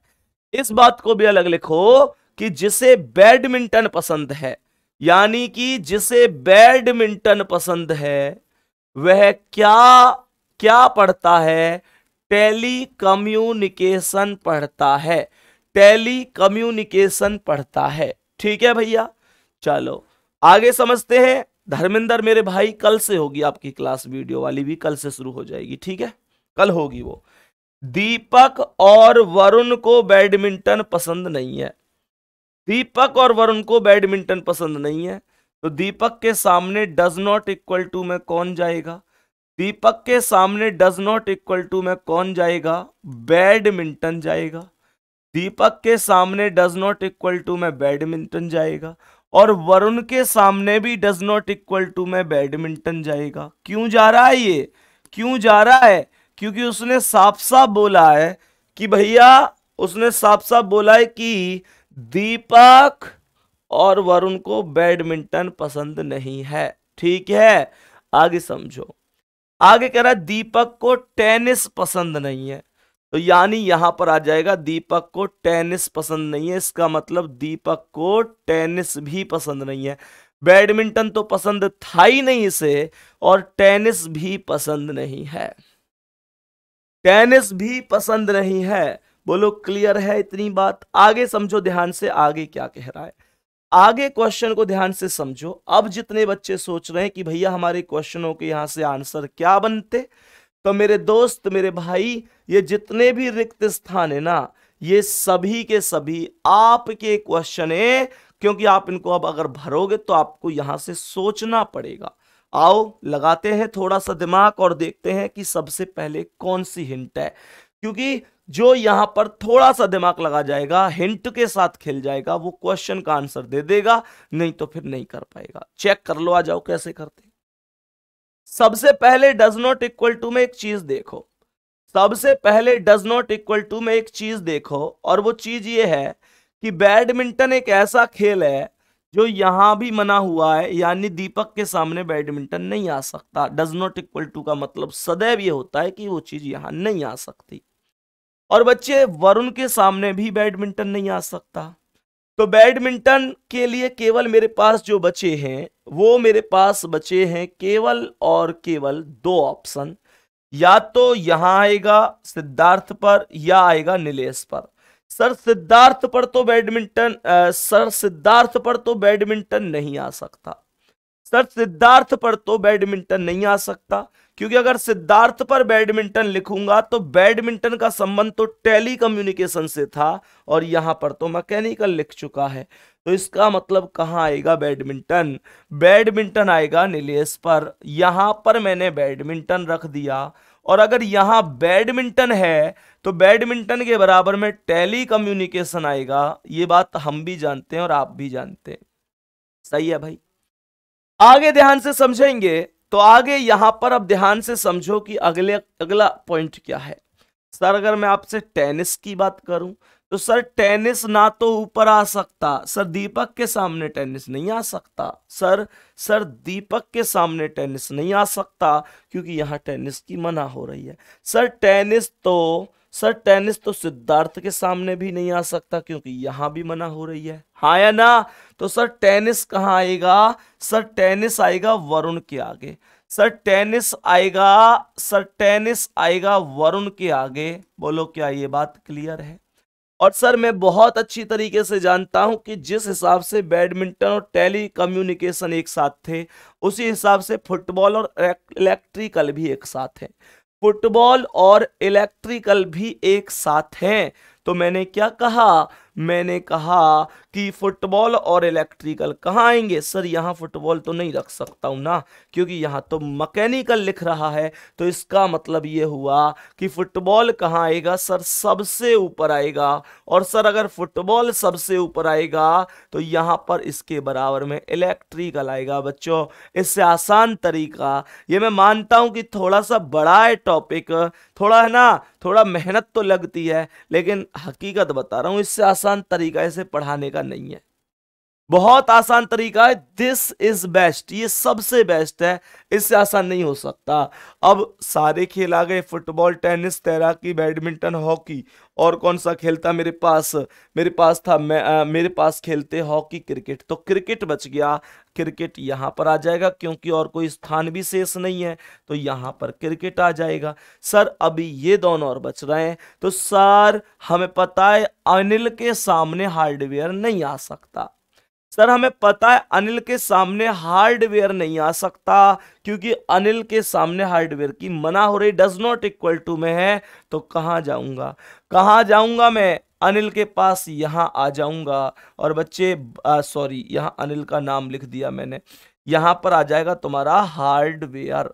इस बात को भी अलग लिखो कि जिसे बैडमिंटन पसंद है, यानी कि जिसे बैडमिंटन पसंद है वह क्या क्या पढ़ता है? टेली कम्युनिकेशन पढ़ता है, टेली कम्युनिकेशन पढ़ता है। ठीक है भैया, चलो आगे समझते हैं। धर्मेंद्र मेरे भाई, कल से होगी आपकी क्लास, वीडियो वाली भी कल से शुरू हो जाएगी, ठीक है, कल होगी वो। दीपक और वरुण को बैडमिंटन पसंद नहीं है। दीपक और वरुण को बैडमिंटन पसंद नहीं है, तो दीपक के सामने डज नॉट इक्वल टू में कौन जाएगा? दीपक के सामने डज नॉट इक्वल टू में कौन जाएगा? बैडमिंटन जाएगा। दीपक के सामने डज नॉट इक्वल टू में बैडमिंटन जाएगा और वरुण के सामने भी डज नॉट इक्वल टू में बैडमिंटन जाएगा। क्यों जा रहा है ये? क्यों जा रहा है? क्योंकि उसने साफ साफ बोला है कि भैया, उसने साफ साफ बोला है कि दीपक और वरुण को बैडमिंटन पसंद नहीं है। ठीक है, आगे समझो। आगे कह रहा है दीपक को टेनिस पसंद नहीं है, तो यानी यहां पर आ जाएगा दीपक को टेनिस पसंद नहीं है। इसका मतलब दीपक को टेनिस भी पसंद नहीं है। बैडमिंटन तो पसंद था ही नहीं इसे और टेनिस भी पसंद नहीं है, टेनिस भी पसंद नहीं है। बोलो क्लियर है इतनी बात? आगे समझो ध्यान से, आगे क्या कह रहा है। आगे क्वेश्चन को ध्यान से समझो। अब जितने बच्चे सोच रहे हैं कि भैया हमारे क्वेश्चनों के यहां से आंसर क्या बनते, तो मेरे दोस्त मेरे भाई, ये जितने भी रिक्त स्थान है ना, ये सभी के सभी आपके क्वेश्चन है, क्योंकि आप इनको अब अगर भरोगे तो आपको यहां से सोचना पड़ेगा। आओ लगाते हैं थोड़ा सा दिमाग और देखते हैं कि सबसे पहले कौन सी हिंट है, क्योंकि जो यहां पर थोड़ा सा दिमाग लगा जाएगा, हिंट के साथ खेल जाएगा, वो क्वेश्चन का आंसर दे देगा, नहीं तो फिर नहीं कर पाएगा। चेक कर लो, आ जाओ कैसे करते। सबसे पहले डज नॉट इक्वल टू में एक चीज देखो, सबसे पहले डज नॉट इक्वल टू में एक चीज देखो, और वो चीज ये है कि बैडमिंटन एक ऐसा खेल है जो यहां भी मना हुआ है, यानी दीपक के सामने बैडमिंटन नहीं आ सकता। डज नॉट इक्वल टू का मतलब सदैव ये होता है कि वो चीज यहां नहीं आ सकती। और बच्चे, वरुण के सामने भी बैडमिंटन नहीं आ सकता, तो बैडमिंटन के लिए केवल मेरे पास जो बचे हैं, वो मेरे पास बचे हैं केवल और केवल दो ऑप्शन, या तो यहां आएगा सिद्धार्थ पर या आएगा नीलेश पर। सर सिद्धार्थ पर तो बैडमिंटन नहीं आ सकता, सर सिद्धार्थ पर तो बैडमिंटन नहीं आ सकता, क्योंकि अगर सिद्धार्थ पर बैडमिंटन लिखूंगा तो बैडमिंटन का संबंध तो टेली कम्युनिकेशन से था और यहां पर तो मैकेनिकल लिख चुका है, तो इसका मतलब कहाँ आएगा बैडमिंटन? बैडमिंटन आएगा नीलेश पर। यहां पर मैंने बैडमिंटन रख दिया और अगर यहां बैडमिंटन है तो बैडमिंटन के बराबर में टेली कम्युनिकेशन आएगा। ये बात हम भी जानते हैं और आप भी जानते हैं, सही है भाई? आगे ध्यान से समझेंगे तो आगे यहां पर अब ध्यान से समझो कि अगला पॉइंट क्या है। सर अगर मैं आपसे टेनिस की बात करूं तो सर टेनिस ना तो ऊपर आ सकता, सर दीपक के सामने टेनिस नहीं आ सकता, सर दीपक के सामने टेनिस नहीं आ सकता क्योंकि यहां टेनिस की मना हो रही है। सर टेनिस तो सर टेनिस तो सिद्धार्थ के सामने भी नहीं आ सकता क्योंकि यहां भी मना हो रही है। हाँ या ना? तो सर टेनिस कहाँ आएगा? सर टेनिस आएगा वरुण के आगे। सर टेनिस आएगा, सर टेनिस आएगा वरुण के आगे। बोलो क्या ये बात क्लियर है? और सर मैं बहुत अच्छी तरीके से जानता हूं कि जिस हिसाब से बैडमिंटन और टेली कम्युनिकेशन एक साथ थे, उसी हिसाब से फुटबॉल और इलेक्ट्रिकल भी एक साथ है। फुटबॉल और इलेक्ट्रिकल भी एक साथ हैं। तो मैंने क्या कहा? मैंने कहा कि फुटबॉल और इलेक्ट्रिकल कहाँ आएंगे? सर यहाँ फुटबॉल तो नहीं रख सकता हूँ ना, क्योंकि यहाँ तो मैकेनिकल लिख रहा है। तो इसका मतलब ये हुआ कि फुटबॉल कहाँ आएगा? सर सबसे ऊपर आएगा। और सर अगर फुटबॉल सबसे ऊपर आएगा तो यहाँ पर इसके बराबर में इलेक्ट्रिकल आएगा। बच्चों इससे आसान तरीका, ये मैं मानता हूँ कि थोड़ा सा बड़ा है टॉपिक, थोड़ा है ना, थोड़ा मेहनत तो लगती है, लेकिन हकीकत बता रहा हूँ इससे आसान तरीका इसे पढ़ाने का नहीं है। बहुत आसान तरीका है, दिस इज बेस्ट, ये सबसे बेस्ट है, इससे आसान नहीं हो सकता। अब सारे खेल आ गए, फुटबॉल, टेनिस, तैराकी, बैडमिंटन, हॉकी, और कौन सा खेलता मेरे पास? मेरे पास था, मेरे पास खेलते हॉकी, क्रिकेट। तो क्रिकेट बच गया, क्रिकेट यहाँ पर आ जाएगा क्योंकि और कोई स्थान भी शेष नहीं है, तो यहाँ पर क्रिकेट आ जाएगा। सर अभी ये दोनों और बच रहे हैं। तो सर हमें पता है अनिल के सामने हार्डवेयर नहीं आ सकता। सर हमें पता है अनिल के सामने हार्डवेयर नहीं आ सकता क्योंकि अनिल के सामने हार्डवेयर की मना हो रही, डज नॉट इक्वल टू में है। तो कहाँ जाऊँगा? कहाँ जाऊँगा मैं? अनिल के पास यहाँ आ जाऊँगा। और बच्चे सॉरी, यहाँ अनिल का नाम लिख दिया मैंने, यहाँ पर आ जाएगा तुम्हारा हार्डवेयर।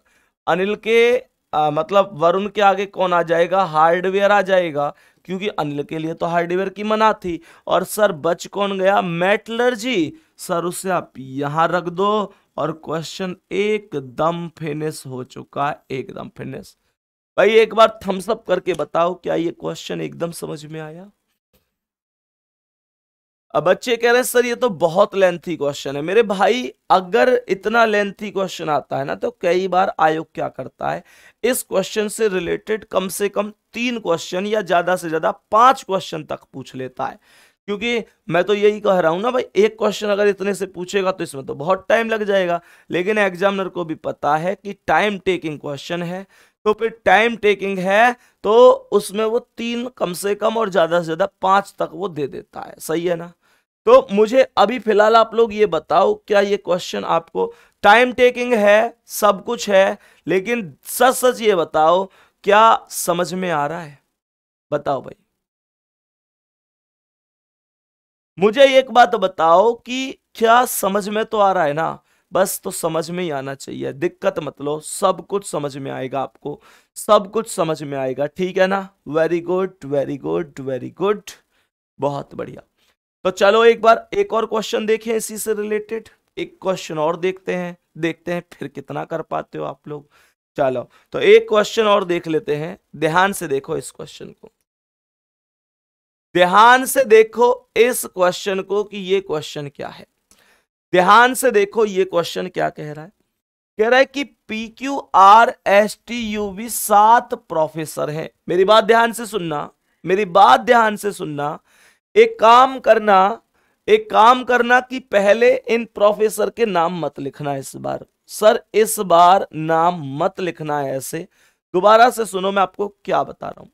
अनिल के मतलब वरुण के आगे कौन आ जाएगा? हार्डवेयर आ जाएगा क्योंकि अनिल के लिए तो हार्डवेयर की मना थी। और सर बच कौन गया? मेटलर्जी। सर उसे आप यहाँ रख दो और क्वेश्चन एकदम फिनिश हो चुका है, एकदम फिनिश। भाई एक बार थम्स अप करके बताओ क्या ये क्वेश्चन एकदम समझ में आया? अब बच्चे कह रहे हैं सर ये तो बहुत लेंथी क्वेश्चन है। मेरे भाई अगर इतना लेंथी क्वेश्चन आता है ना, तो कई बार आयोग क्या करता है, इस क्वेश्चन से रिलेटेड कम से कम 3 क्वेश्चन या ज्यादा से ज्यादा 5 क्वेश्चन तक पूछ लेता है। क्योंकि मैं तो यही कह रहा हूं ना भाई, एक क्वेश्चन अगर इतने से पूछेगा तो इसमें तो बहुत टाइम लग जाएगा। लेकिन एग्जामिनर को भी पता है कि टाइम टेकिंग क्वेश्चन है, तो फिर टाइम टेकिंग है तो उसमें वो 3 कम से कम और ज्यादा से ज्यादा 5 तक वो दे देता है। सही है ना? तो मुझे अभी फिलहाल आप लोग ये बताओ, क्या ये क्वेश्चन आपको, टाइम टेकिंग है, सब कुछ है, लेकिन सच सच ये बताओ क्या समझ में आ रहा है? बताओ भाई मुझे एक बात बताओ कि क्या समझ में तो आ रहा है ना? बस तो समझ में ही आना चाहिए, दिक्कत मत लो, सब कुछ समझ में आएगा आपको, सब कुछ समझ में आएगा। ठीक है ना? Very good, very good, very good, बहुत बढ़िया। तो चलो एक बार एक और क्वेश्चन देखें इसी से रिलेटेड, एक क्वेश्चन और देखते हैं फिर कितना कर पाते हो आप लोग। चलो तो एक क्वेश्चन और देख लेते हैं। ध्यान से देखो इस क्वेश्चन को, ध्यान से देखो इस क्वेश्चन को कि ये क्वेश्चन क्या है। ध्यान से देखो ये क्वेश्चन क्या कह रहा है। कह रहा है कि PQRSTUV 7 प्रोफेसर हैं। मेरी बात ध्यान से सुनना, मेरी बात ध्यान से सुनना। एक काम करना कि पहले इन प्रोफेसर के नाम मत लिखना इस बार। सर इस बार नाम मत लिखना है ऐसे। दोबारा से सुनो मैं आपको क्या बता रहा हूं।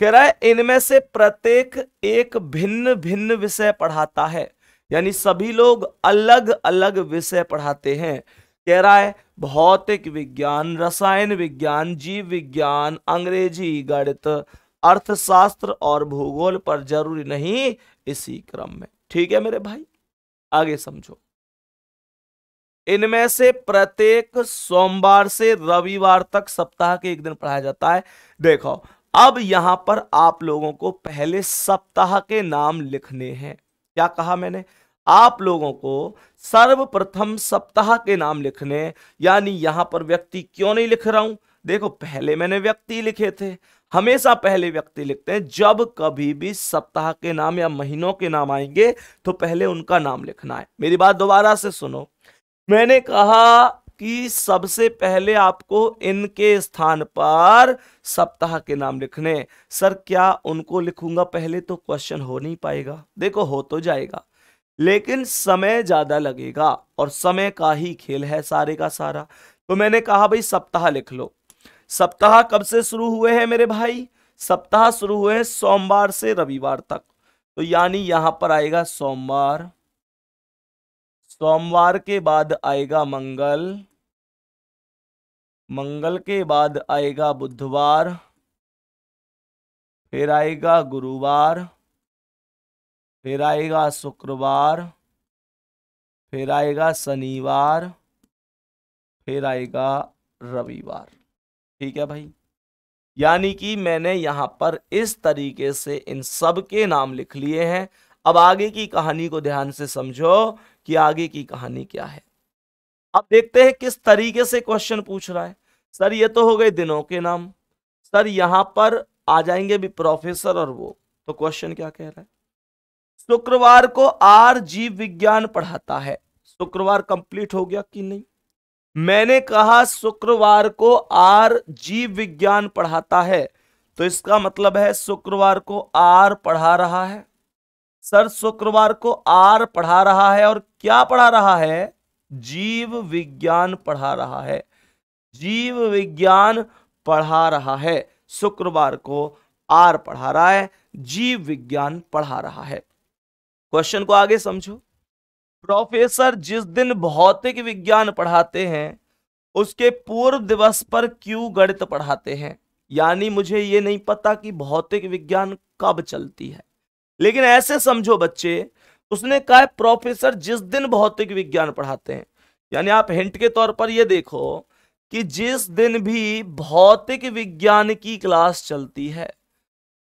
कह रहा है इनमें से प्रत्येक एक भिन्न भिन्न विषय पढ़ाता है, यानी सभी लोग अलग अलग विषय पढ़ाते हैं। कह रहा है भौतिक विज्ञान, रसायन विज्ञान, जीव विज्ञान, अंग्रेजी, गणित, अर्थशास्त्र और भूगोल पर जरूरी नहीं इसी क्रम में। ठीक है मेरे भाई, आगे समझो। इनमें से प्रत्येक सोमवार से रविवार तक सप्ताह के एक दिन पढ़ाया जाता है। देखो अब यहां पर आप लोगों को पहले सप्ताह के नाम लिखने हैं। क्या कहा मैंने? आप लोगों को सर्वप्रथम सप्ताह के नाम लिखने, यानी यहां पर व्यक्ति क्यों नहीं लिख रहा हूं? देखो पहले मैंने व्यक्ति लिखे थे, हमेशा पहले व्यक्ति लिखते हैं। जब कभी भी सप्ताह के नाम या महीनों के नाम आएंगे तो पहले उनका नाम लिखना है। मेरी बात दोबारा से सुनो, मैंने कहा कि सबसे पहले आपको इनके स्थान पर सप्ताह के नाम लिखने। सर क्या उनको लिखूंगा पहले तो क्वेश्चन हो नहीं पाएगा? देखो हो तो जाएगा लेकिन समय ज्यादा लगेगा और समय का ही खेल है सारे का सारा। तो मैंने कहा भाई सप्ताह लिख लो। सप्ताह कब से शुरू हुए हैं मेरे भाई? सप्ताह शुरू हुए हैं सोमवार से रविवार तक। तो यानी यहां पर आएगा सोमवार, सोमवार के बाद आएगा मंगल, मंगल के बाद आएगा बुधवार, फिर आएगा गुरुवार, फिर आएगा शुक्रवार, फिर आएगा शनिवार, फिर आएगा रविवार। ठीक है भाई, यानी कि मैंने यहाँ पर इस तरीके से इन सब के नाम लिख लिए हैं। अब आगे की कहानी को ध्यान से समझो कि आगे की कहानी क्या है। अब देखते हैं किस तरीके से क्वेश्चन पूछ रहा है। सर ये तो हो गए दिनों के नाम। सर यहाँ पर आ जाएंगे भी प्रोफेसर और वो। तो क्वेश्चन क्या कह रहा है? शुक्रवार को आर जीव विज्ञान पढ़ाता है। शुक्रवार कंप्लीट हो गया कि नहीं? मैंने कहा शुक्रवार को आर जीव विज्ञान पढ़ाता है, तो इसका मतलब है शुक्रवार को आर पढ़ा रहा है। सर शुक्रवार को आर पढ़ा रहा है और क्या पढ़ा रहा है? जीव विज्ञान पढ़ा रहा है। जीव विज्ञान पढ़ा रहा है, शुक्रवार को आर पढ़ा रहा है, जीव विज्ञान पढ़ा रहा है। क्वेश्चन को आगे समझो। प्रोफेसर जिस दिन भौतिक विज्ञान पढ़ाते हैं उसके पूर्व दिवस पर क्यों गणित पढ़ाते हैं? यानी मुझे ये नहीं पता कि भौतिक विज्ञान कब चलती है, लेकिन ऐसे समझो बच्चे, उसने कहा प्रोफेसर जिस दिन भौतिक विज्ञान पढ़ाते हैं, यानी आप हिंट के तौर पर ये देखो कि जिस दिन भी भौतिक विज्ञान की क्लास चलती है।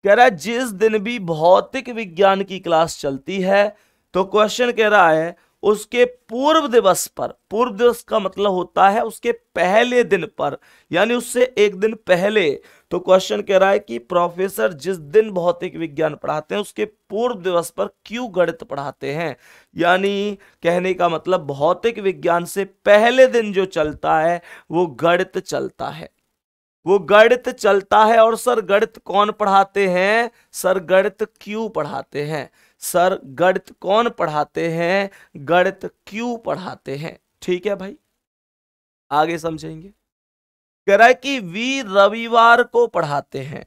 कह रहा है जिस दिन भी भौतिक विज्ञान की क्लास चलती है, तो क्वेश्चन कह रहा है उसके पूर्व दिवस पर, पूर्व दिवस का मतलब होता है उसके पहले दिन पर, यानी उससे एक दिन पहले। तो क्वेश्चन कह रहा है कि प्रोफेसर जिस दिन भौतिक विज्ञान पढ़ाते हैं उसके पूर्व दिवस पर क्यों गणित पढ़ाते हैं? यानी कहने का मतलब भौतिक विज्ञान से पहले दिन जो चलता है वो गणित चलता है, वो गणित चलता है। और सर गणित कौन पढ़ाते हैं? सर गणित क्यों पढ़ाते हैं? सर गणित कौन पढ़ाते हैं? गणित क्यों पढ़ाते हैं? ठीक है भाई, आगे समझेंगे। कह रहा है कि वी रविवार को पढ़ाते हैं।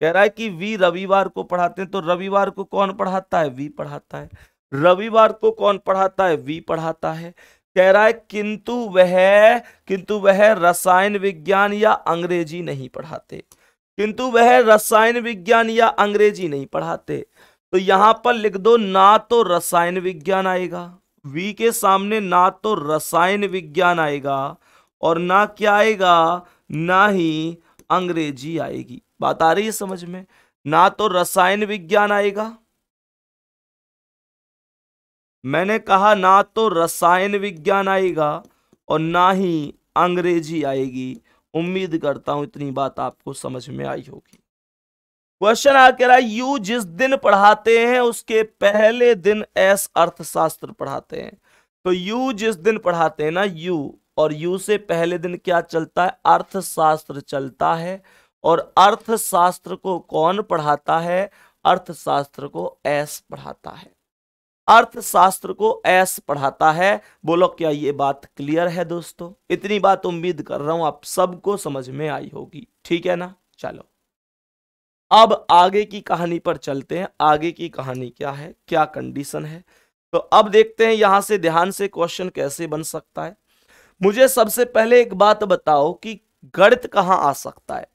कह रहा है कि वी रविवार को पढ़ाते हैं, तो रविवार को कौन पढ़ाता है? वी पढ़ाता है। रविवार को कौन पढ़ाता है? वी पढ़ाता है। कह रहा है किंतु वह रसायन विज्ञान या अंग्रेजी नहीं पढ़ाते। किंतु वह रसायन विज्ञान या अंग्रेजी नहीं पढ़ाते। तो यहां पर लिख दो ना तो रसायन विज्ञान आएगा, वी के सामने ना तो रसायन विज्ञान आएगा और ना क्या आएगा, ना ही अंग्रेजी आएगी। बात आ रही है समझ में? ना तो रसायन विज्ञान आएगा, मैंने कहा ना तो रसायन विज्ञान आएगा और ना ही अंग्रेजी आएगी। उम्मीद करता हूं इतनी बात आपको समझ में आई होगी। क्वेश्चन आ कह रहा है यू जिस दिन पढ़ाते हैं उसके पहले दिन एस अर्थशास्त्र पढ़ाते हैं। तो यू जिस दिन पढ़ाते हैं ना, यू और यू से पहले दिन क्या चलता है? अर्थशास्त्र चलता है। और अर्थशास्त्र को कौन पढ़ाता है? अर्थशास्त्र को एस पढ़ाता है। अर्थशास्त्र को एस पढ़ाता है। बोलो क्या ये बात क्लियर है दोस्तों? इतनी बात उम्मीद कर रहा हूं आप सबको समझ में आई होगी। ठीक है ना? चलो अब आगे की कहानी पर चलते हैं। आगे की कहानी क्या है, क्या कंडीशन है, तो अब देखते हैं यहां से ध्यान से क्वेश्चन कैसे बन सकता है। मुझे सबसे पहले एक बात बताओ कि गणित कहां आ सकता है?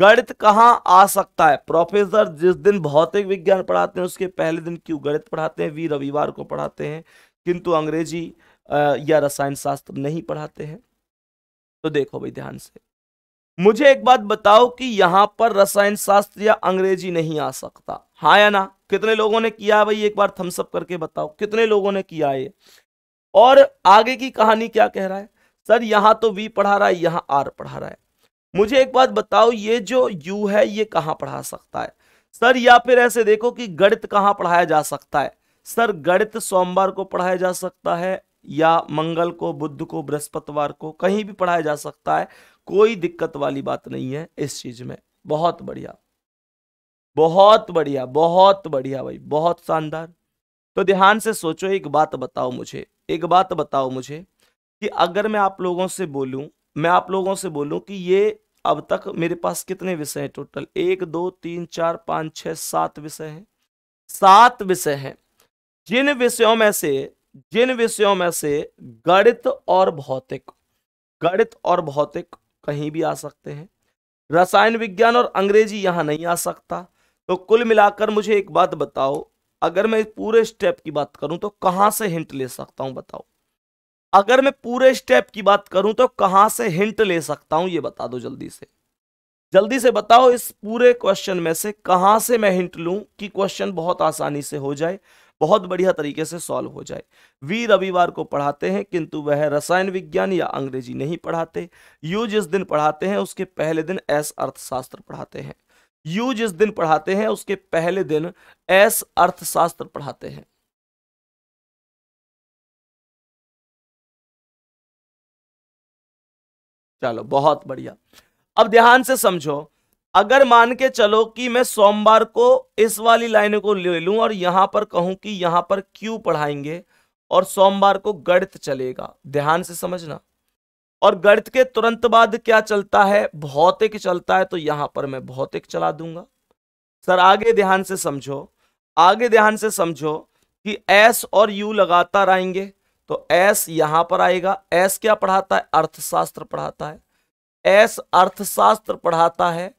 गणित कहां आ सकता है? प्रोफेसर जिस दिन भौतिक विज्ञान पढ़ाते हैं उसके पहले दिन क्यों गणित पढ़ाते हैं? वी रविवार को पढ़ाते हैं, किंतु अंग्रेजी या रसायन शास्त्र नहीं पढ़ाते हैं। तो देखो भाई ध्यान से, मुझे एक बात बताओ कि यहां पर रसायन शास्त्र या अंग्रेजी नहीं आ सकता, हाँ या ना? कितने लोगों ने किया भाई? एक बार थम्स अप करके बताओ कितने लोगों ने किया है। और आगे की कहानी क्या कह रहा है? सर यहां तो वी पढ़ा रहा है, यहां आर पढ़ा रहा है। मुझे एक बात बताओ ये जो यू है ये कहां पढ़ा सकता है? सर या फिर ऐसे देखो कि गणित कहां पढ़ाया जा सकता है? सर गणित सोमवार को पढ़ाया जा सकता है या मंगल को, बुध को, बृहस्पतिवार को कहीं भी पढ़ाया जा सकता है। कोई दिक्कत वाली बात नहीं है इस चीज में। बहुत बढ़िया, बहुत बढ़िया, बहुत बढ़िया भाई, बहुत शानदार। तो ध्यान से सोचो, एक बात बताओ मुझे कि अगर मैं आप लोगों से बोलूं कि ये अब तक मेरे पास कितने विषय हैं टोटल? 1 2 3 4 5 6 7 विषय हैं। 7 विषय हैं, जिन विषयों में से गणित और भौतिक कहीं भी आ सकते हैं। रसायन विज्ञान और अंग्रेजी यहाँ नहीं आ सकता। तो कुल मिलाकर मुझे एक बात बताओ, अगर मैं पूरे स्टेप की बात करूं तो कहां से हिंट ले सकता हूं? बताओ, अगर मैं पूरे स्टेप की बात करूं तो कहां से हिंट ले सकता हूं? ये बता दो, जल्दी से बताओ। इस पूरे क्वेश्चन में से कहां से मैं हिंट लूं कि क्वेश्चन बहुत आसानी से हो जाए, बहुत बढ़िया तरीके से सॉल्व हो जाए। वी रविवार को पढ़ाते हैं, किंतु वह रसायन विज्ञान या अंग्रेजी नहीं पढ़ाते। यू जिस दिन पढ़ाते हैं उसके पहले दिन एस अर्थशास्त्र पढ़ाते हैं। चलो बहुत बढ़िया। अब ध्यान से समझो, अगर मान के चलो कि मैं सोमवार को इस वाली लाइन को ले लूं और यहां पर कहूं कि यहां पर क्यू पढ़ाएंगे और सोमवार को गणित चलेगा। ध्यान से समझना। और गणित के तुरंत बाद क्या चलता है? भौतिक चलता है, तो यहां पर मैं भौतिक चला दूंगा। सर आगे ध्यान से समझो कि एस और यू लगातार आएंगे, तो एस यहां पर आएगा। एस क्या पढ़ाता है? अर्थशास्त्र पढ़ाता है। एस अर्थशास्त्र पढ़ाता है।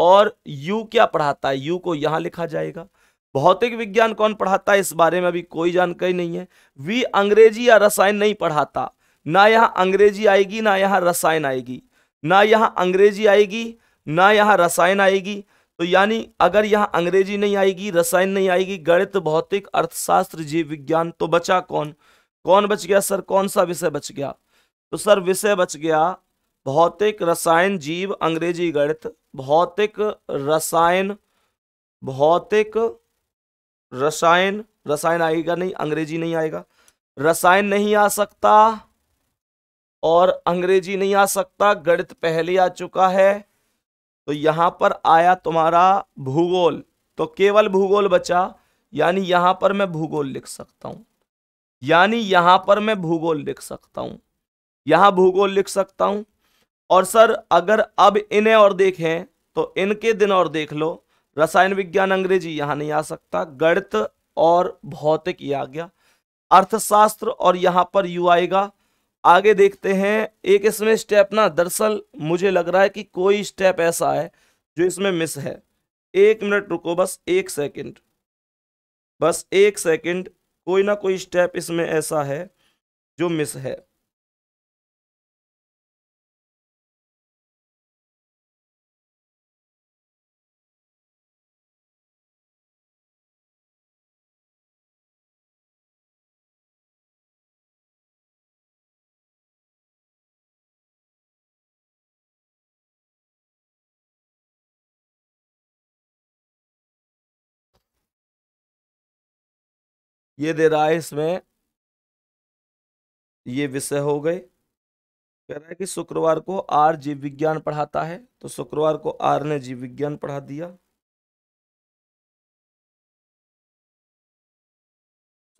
और यू क्या पढ़ाता है? यू को यहां लिखा जाएगा। भौतिक विज्ञान कौन पढ़ाता है? इस बारे में अभी कोई जानकारी नहीं है। वी अंग्रेजी या रसायन नहीं पढ़ाता, ना यहाँ अंग्रेजी आएगी, ना यहाँ रसायन आएगी, ना यहाँ अंग्रेजी आएगी, ना यहाँ रसायन आएगी। तो यानी अगर यहाँ अंग्रेजी नहीं आएगी, रसायन नहीं आएगी, गणित, भौतिक, अर्थशास्त्र, जीव विज्ञान, तो बचा कौन बच गया सर? कौन सा विषय बच गया? तो सर विषय बच गया भौतिक, रसायन, जीव, अंग्रेजी, गणित। भौतिक रसायन आएगा नहीं, अंग्रेजी नहीं आएगा, रसायन नहीं आ सकता और अंग्रेजी नहीं आ सकता। गणित पहले आ चुका है, तो यहां पर आया तुम्हारा भूगोल, तो केवल भूगोल बचा। यानी यहां पर मैं भूगोल लिख सकता हूं, यहां भूगोल लिख सकता हूं। और सर अगर अब इन्हें और देखें तो इनके दिन और देख लो। रसायन विज्ञान अंग्रेजी यहाँ नहीं आ सकता, गणित और भौतिक ये आ गया, अर्थशास्त्र और यहाँ पर यू आएगा। आगे देखते हैं एक इसमें स्टेप ना, दरअसल मुझे लग रहा है कि कोई स्टेप ऐसा है जो इसमें मिस है। 1 मिनट रुको, बस एक सेकेंड। कोई ना कोई स्टेप इसमें ऐसा है जो मिस है। ये दे रहा है इसमें, ये विषय हो गए। कह रहा है कि शुक्रवार को आर जीव विज्ञान पढ़ाता है, तो शुक्रवार को आर ने जीव विज्ञान पढ़ा दिया।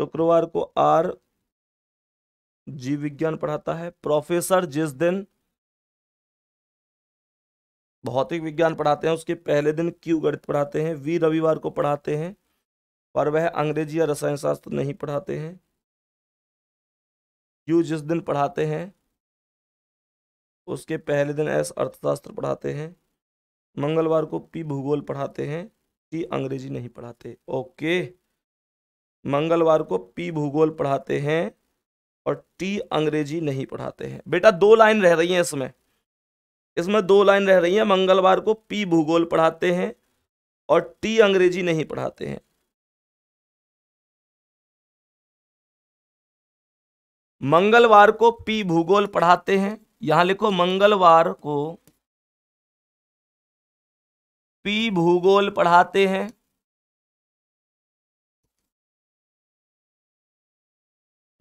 शुक्रवार को आर जीव विज्ञान पढ़ाता है। प्रोफेसर जिस दिन भौतिक विज्ञान पढ़ाते हैं उसके पहले दिन क्यू गणित पढ़ाते हैं। वी रविवार को पढ़ाते हैं पर वह अंग्रेजी या रसायन शास्त्र नहीं पढ़ाते हैं। क्यू जिस दिन पढ़ाते हैं उसके पहले दिन एस अर्थशास्त्र पढ़ाते हैं। मंगलवार को पी भूगोल पढ़ाते हैं, टी अंग्रेजी नहीं पढ़ाते। ओके, मंगलवार को पी भूगोल पढ़ाते हैं और टी अंग्रेजी नहीं पढ़ाते हैं। बेटा 2 लाइन रह रही हैं इसमें 2 लाइन रह रही हैं। मंगलवार को पी भूगोल पढ़ाते हैं और टी अंग्रेजी नहीं पढ़ाते हैं। मंगलवार को पी भूगोल पढ़ाते हैं, यहां लिखो मंगलवार को पी भूगोल पढ़ाते हैं।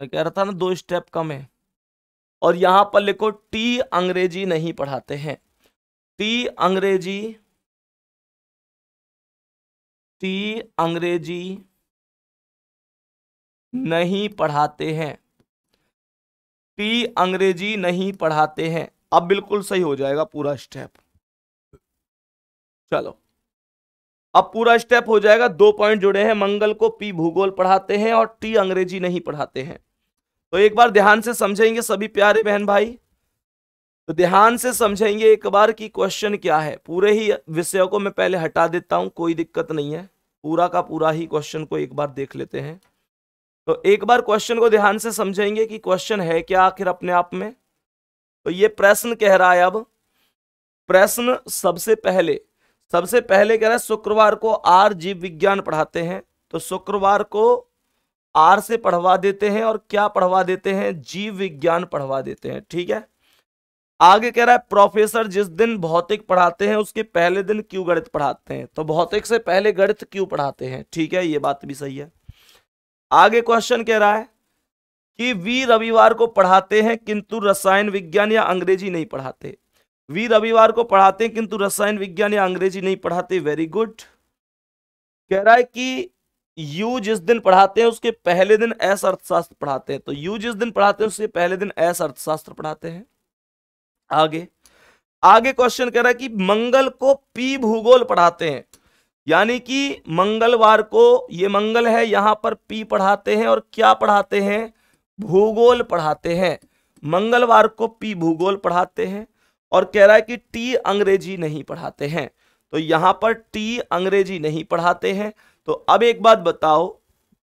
मैं कह रहा था ना दो स्टेप कम है। और यहाँ पर लिखो टी अंग्रेजी नहीं पढ़ाते हैं, टी अंग्रेजी नहीं पढ़ाते हैं, टी अंग्रेजी नहीं पढ़ाते हैं। अब बिल्कुल सही हो जाएगा पूरा स्टेप। चलो अब पूरा स्टेप हो जाएगा, 2 पॉइंट जुड़े हैं। मंगल को पी भूगोल पढ़ाते हैं और टी अंग्रेजी नहीं पढ़ाते हैं। तो एक बार ध्यान से समझेंगे सभी प्यारे बहन भाई, तो ध्यान से समझेंगे एक बार कि क्वेश्चन क्या है। पूरे ही विषयों को मैं पहले हटा देता हूं, कोई दिक्कत नहीं है, पूरा का पूरा ही क्वेश्चन को एक बार देख लेते हैं। तो एक बार क्वेश्चन को ध्यान से समझेंगे कि क्वेश्चन है क्या आखिर अपने आप में। तो ये प्रश्न कह रहा है, अब प्रश्न सबसे पहले कह रहा है शुक्रवार को आर जीव विज्ञान पढ़ाते हैं। तो शुक्रवार को आर से पढ़वा देते हैं और क्या पढ़वा देते हैं, जीव विज्ञान पढ़वा देते हैं। ठीक है, आगे कह रहा है प्रोफेसर जिस दिन भौतिक पढ़ाते हैं उसके पहले दिन क्यों गणित पढ़ाते हैं। तो भौतिक से पहले गणित क्यों पढ़ाते हैं, ठीक है, ये बात भी सही है। आगे क्वेश्चन कह रहा है कि वी रविवार को पढ़ाते हैं किंतु रसायन विज्ञान या अंग्रेजी नहीं पढ़ाते। वी रविवार को पढ़ाते हैं किंतु रसायन विज्ञान या अंग्रेजी नहीं पढ़ाते, वेरी गुड। कह रहा है कि यू जिस दिन पढ़ाते हैं उसके पहले दिन एस अर्थशास्त्र पढ़ाते हैं। तो यू जिस दिन पढ़ाते हैं उसके पहले दिन एस अर्थशास्त्र पढ़ाते हैं। आगे क्वेश्चन कह रहा है कि मंगल को पी भूगोल पढ़ाते हैं, यानी कि मंगलवार को, ये मंगल है, यहां पर पी पढ़ाते हैं और क्या पढ़ाते हैं, भूगोल पढ़ाते हैं। मंगलवार को पी भूगोल पढ़ाते हैं। और कह रहा है कि टी अंग्रेजी नहीं पढ़ाते हैं। तो यहां पर टी अंग्रेजी नहीं पढ़ाते हैं। तो अब एक बात बताओ,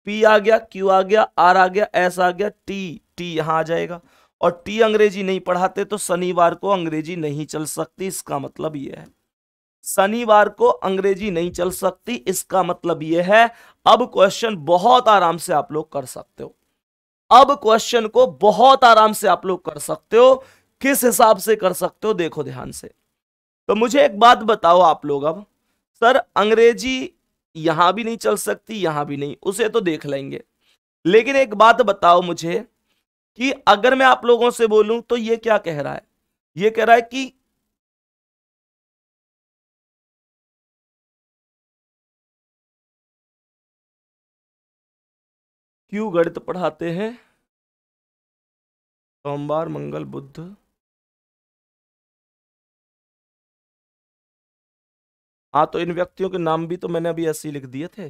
पी आ गया, क्यू आ गया, आर आ गया, एस आ गया, टी यहां आ जाएगा। और टी अंग्रेजी नहीं पढ़ाते तो शनिवार को अंग्रेजी नहीं चल सकती, इसका मतलब यह है शनिवार को अंग्रेजी नहीं चल सकती, इसका मतलब यह है अब क्वेश्चन बहुत आराम से आप लोग कर सकते हो। अब क्वेश्चन को बहुत आराम से आप लोग कर सकते हो। किस हिसाब से कर सकते हो, देखो ध्यान से। तो मुझे एक बात बताओ आप लोग, अब सर अंग्रेजी यहां भी नहीं चल सकती, यहां भी नहीं, उसे तो देख लेंगे, लेकिन एक बात बताओ मुझे कि अगर मैं आप लोगों से बोलूं तो ये क्या कह रहा है, ये कह रहा है कि क्यों गणित पढ़ाते हैं सोमवार मंगल बुध। हाँ, तो इन व्यक्तियों के नाम भी तो मैंने अभी ऐसे ही लिख दिए थे,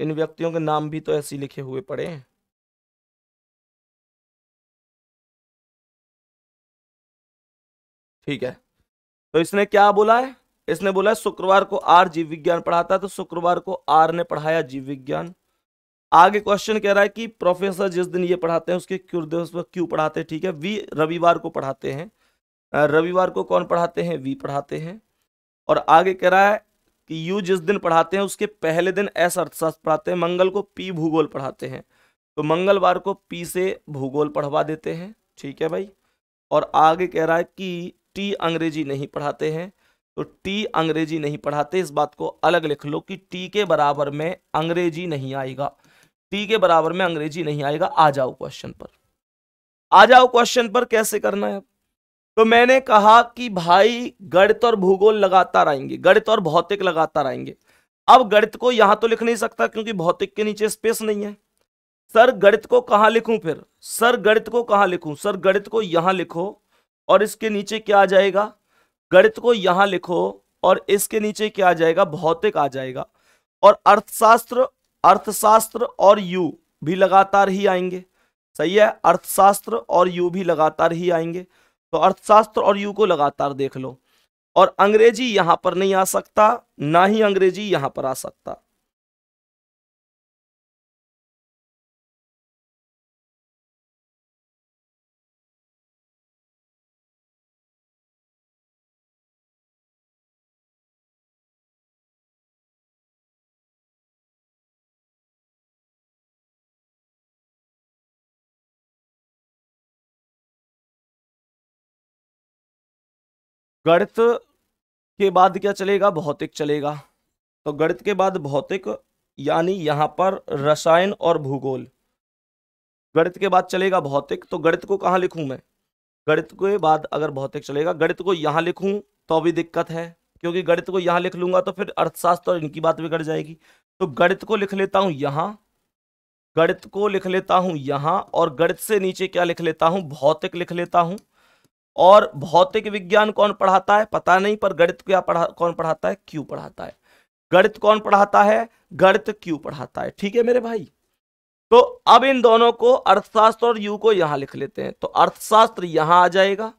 इन व्यक्तियों के नाम भी तो ऐसे ही लिखे हुए पड़े हैं। ठीक है, तो इसने क्या बोला है, इसने बोला है शुक्रवार को आर जीव विज्ञान पढ़ाता है, तो शुक्रवार को आर ने पढ़ाया जीव विज्ञान। आगे क्वेश्चन कह रहा है कि प्रोफेसर जिस दिन ये पढ़ाते हैं उसके क्यों पढ़ाते हैं। ठीक है, वी रविवार को पढ़ाते हैं, रविवार को कौन पढ़ाते हैं, वी पढ़ाते हैं। और आगे कह रहा है कि यू जिस दिन पढ़ाते हैं उसके पहले दिन एस अर्थशास्त्र पढ़ाते हैं। मंगल को पी भूगोल पढ़ाते हैं, तो मंगलवार को पी से भूगोल पढ़वा देते हैं। ठीक है भाई। और आगे कह रहा है कि टी अंग्रेजी नहीं पढ़ाते हैं, तो टी अंग्रेजी नहीं पढ़ाते, इस बात को अलग लिख लो कि टी के बराबर में अंग्रेजी नहीं आएगा, टी के बराबर में अंग्रेजी नहीं आएगा। आ जाओ क्वेश्चन पर, आ जाओ क्वेश्चन पर, कैसे करना है। तो मैंने कहा कि भाई गणित और भूगोल लगातार आएंगे, गणित और भौतिक लगातार आएंगे। अब गणित को यहां तो लिख नहीं सकता क्योंकि भौतिक के नीचे स्पेस नहीं है। सर गणित को कहां लिखूं फिर, सर गणित को कहां लिखूं, सर गणित को यहां लिखो और इसके नीचे क्या आ जाएगा, गणित को यहां लिखो और इसके नीचे क्या आ जाएगा, भौतिक आ जाएगा। और अर्थशास्त्र और यू भी लगातार ही आएंगे, सही है, अर्थशास्त्र और यू भी लगातार ही आएंगे। तो अर्थशास्त्र और यू को लगातार देख लो। और अंग्रेजी यहां पर नहीं आ सकता, ना ही अंग्रेजी यहां पर आ सकता। गणित के बाद क्या चलेगा, भौतिक चलेगा। तो गणित के बाद भौतिक, यानी यहाँ पर रसायन और भूगोल, गणित के बाद चलेगा भौतिक, तो गणित को कहाँ लिखूं मैं? गणित के बाद अगर भौतिक चलेगा, गणित को यहाँ लिखूं तो भी दिक्कत है, क्योंकि गणित को यहाँ लिख लूंगा तो फिर अर्थशास्त्र और इनकी बात बिगड़ जाएगी। तो गणित को लिख लेता हूँ यहाँ, गणित को लिख लेता हूँ यहाँ, और गणित से नीचे क्या लिख लेता हूँ? भौतिक लिख लेता हूँ। और भौतिक विज्ञान कौन पढ़ाता है पता नहीं, पर गणित क्या कौन पढ़ाता है? क्यों पढ़ाता है। गणित कौन पढ़ाता है? गणित क्यों पढ़ाता है। ठीक है मेरे भाई, तो अब इन दोनों को, अर्थशास्त्र और यू को यहां लिख लेते हैं, तो अर्थशास्त्र यहां आ जाएगा।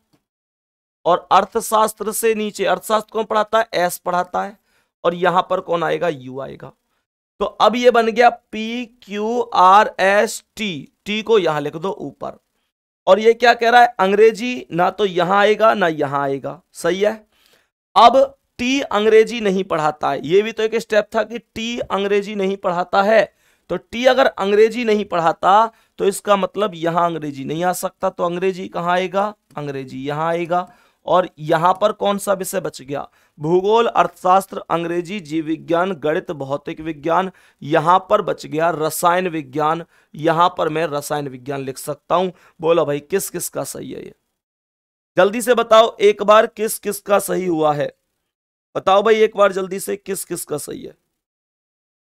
और अर्थशास्त्र से नीचे, अर्थशास्त्र कौन पढ़ाता है? एस पढ़ाता है। और यहां पर कौन आएगा? यू आएगा। तो अब ये बन गया P Q R S T, T को यहां लिख दो ऊपर। और ये क्या कह रहा है? अंग्रेजी ना तो यहां आएगा ना यहां आएगा, सही है। अब टी अंग्रेजी नहीं पढ़ाता है, ये भी तो एक स्टेप था कि टी अंग्रेजी नहीं पढ़ाता है। तो टी अगर अंग्रेजी नहीं पढ़ाता तो इसका मतलब यहां अंग्रेजी नहीं आ सकता, तो अंग्रेजी कहां आएगा? अंग्रेजी यहां आएगा। और यहां पर कौन सा विषय बच गया? भूगोल, अर्थशास्त्र, अंग्रेजी, जीव विज्ञान, गणित, भौतिक विज्ञान। यहां पर बच गया रसायन विज्ञान, यहां पर मैं रसायन विज्ञान लिख सकता हूं। बोलो भाई किस किस का सही है ये, जल्दी से बताओ एक बार किस किस का सही हुआ है? बताओ भाई एक बार जल्दी से किस किस का सही है।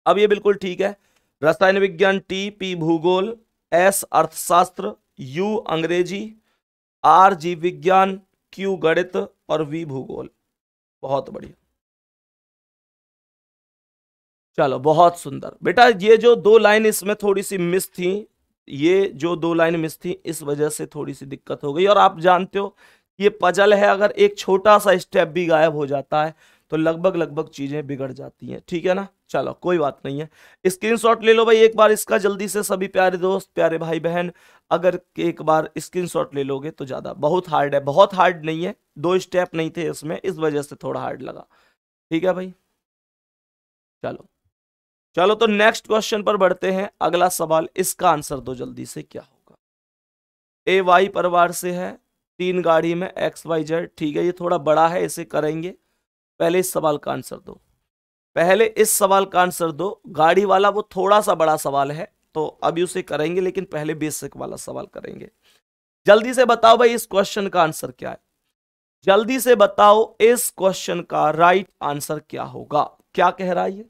अब ये बिल्कुल ठीक है, रसायन विज्ञान टी, पी भूगोल, एस अर्थशास्त्र, यू अंग्रेजी, आर जीव विज्ञान, क्यू गणित और वी भूगोल। बहुत बढ़िया, चलो बहुत सुंदर बेटा। ये जो दो लाइन इसमें थोड़ी सी मिस थी, ये जो दो लाइन मिस थी, इस वजह से थोड़ी सी दिक्कत हो गई। और आप जानते हो ये पजल है, अगर एक छोटा सा स्टेप भी गायब हो जाता है तो लगभग लगभग चीजें बिगड़ जाती हैं, ठीक है ना। चलो कोई बात नहीं है, स्क्रीनशॉट ले लो भाई एक बार इसका जल्दी से। सभी प्यारे दोस्त, प्यारे भाई बहन, अगर एक बार स्क्रीनशॉट ले लोगे तो ज्यादा, बहुत हार्ड है, बहुत हार्ड नहीं है, दो स्टेप नहीं थे इसमें, इस वजह से थोड़ा हार्ड लगा, ठीक है भाई। चलो चलो, तो नेक्स्ट क्वेश्चन पर बढ़ते हैं। अगला सवाल, इसका आंसर दो जल्दी से, क्या होगा? ए वाई परिवार से है, तीन गाड़ी में, एक्स वाई जेड, ठीक है। ये थोड़ा बड़ा है, इसे करेंगे, पहले इस सवाल का आंसर दो, पहले इस सवाल का आंसर दो। गाड़ी वाला वो थोड़ा सा बड़ा सवाल है तो अभी उसे करेंगे, लेकिन पहले बेसिक वाला सवाल करेंगे। जल्दी से बताओ भाई इस क्वेश्चन का आंसर क्या है, जल्दी से बताओ इस क्वेश्चन का राइट आंसर क्या होगा। क्या कह रहा है ये?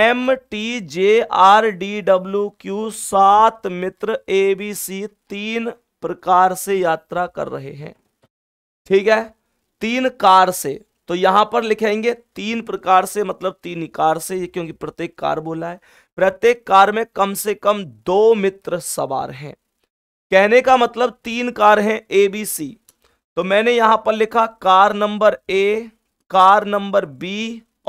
M T J R D W Q 7 मित्र ए बी सी 3 प्रकार से यात्रा कर रहे हैं, ठीक है, 3 कार से। तो यहां पर लिखेंगे 3 प्रकार से, मतलब 3 कार से, क्योंकि प्रत्येक कार बोला है। प्रत्येक कार में कम से कम 2 मित्र सवार हैं, कहने का मतलब 3 कार हैं ए बी सी। तो मैंने यहां पर लिखा car number A, car number B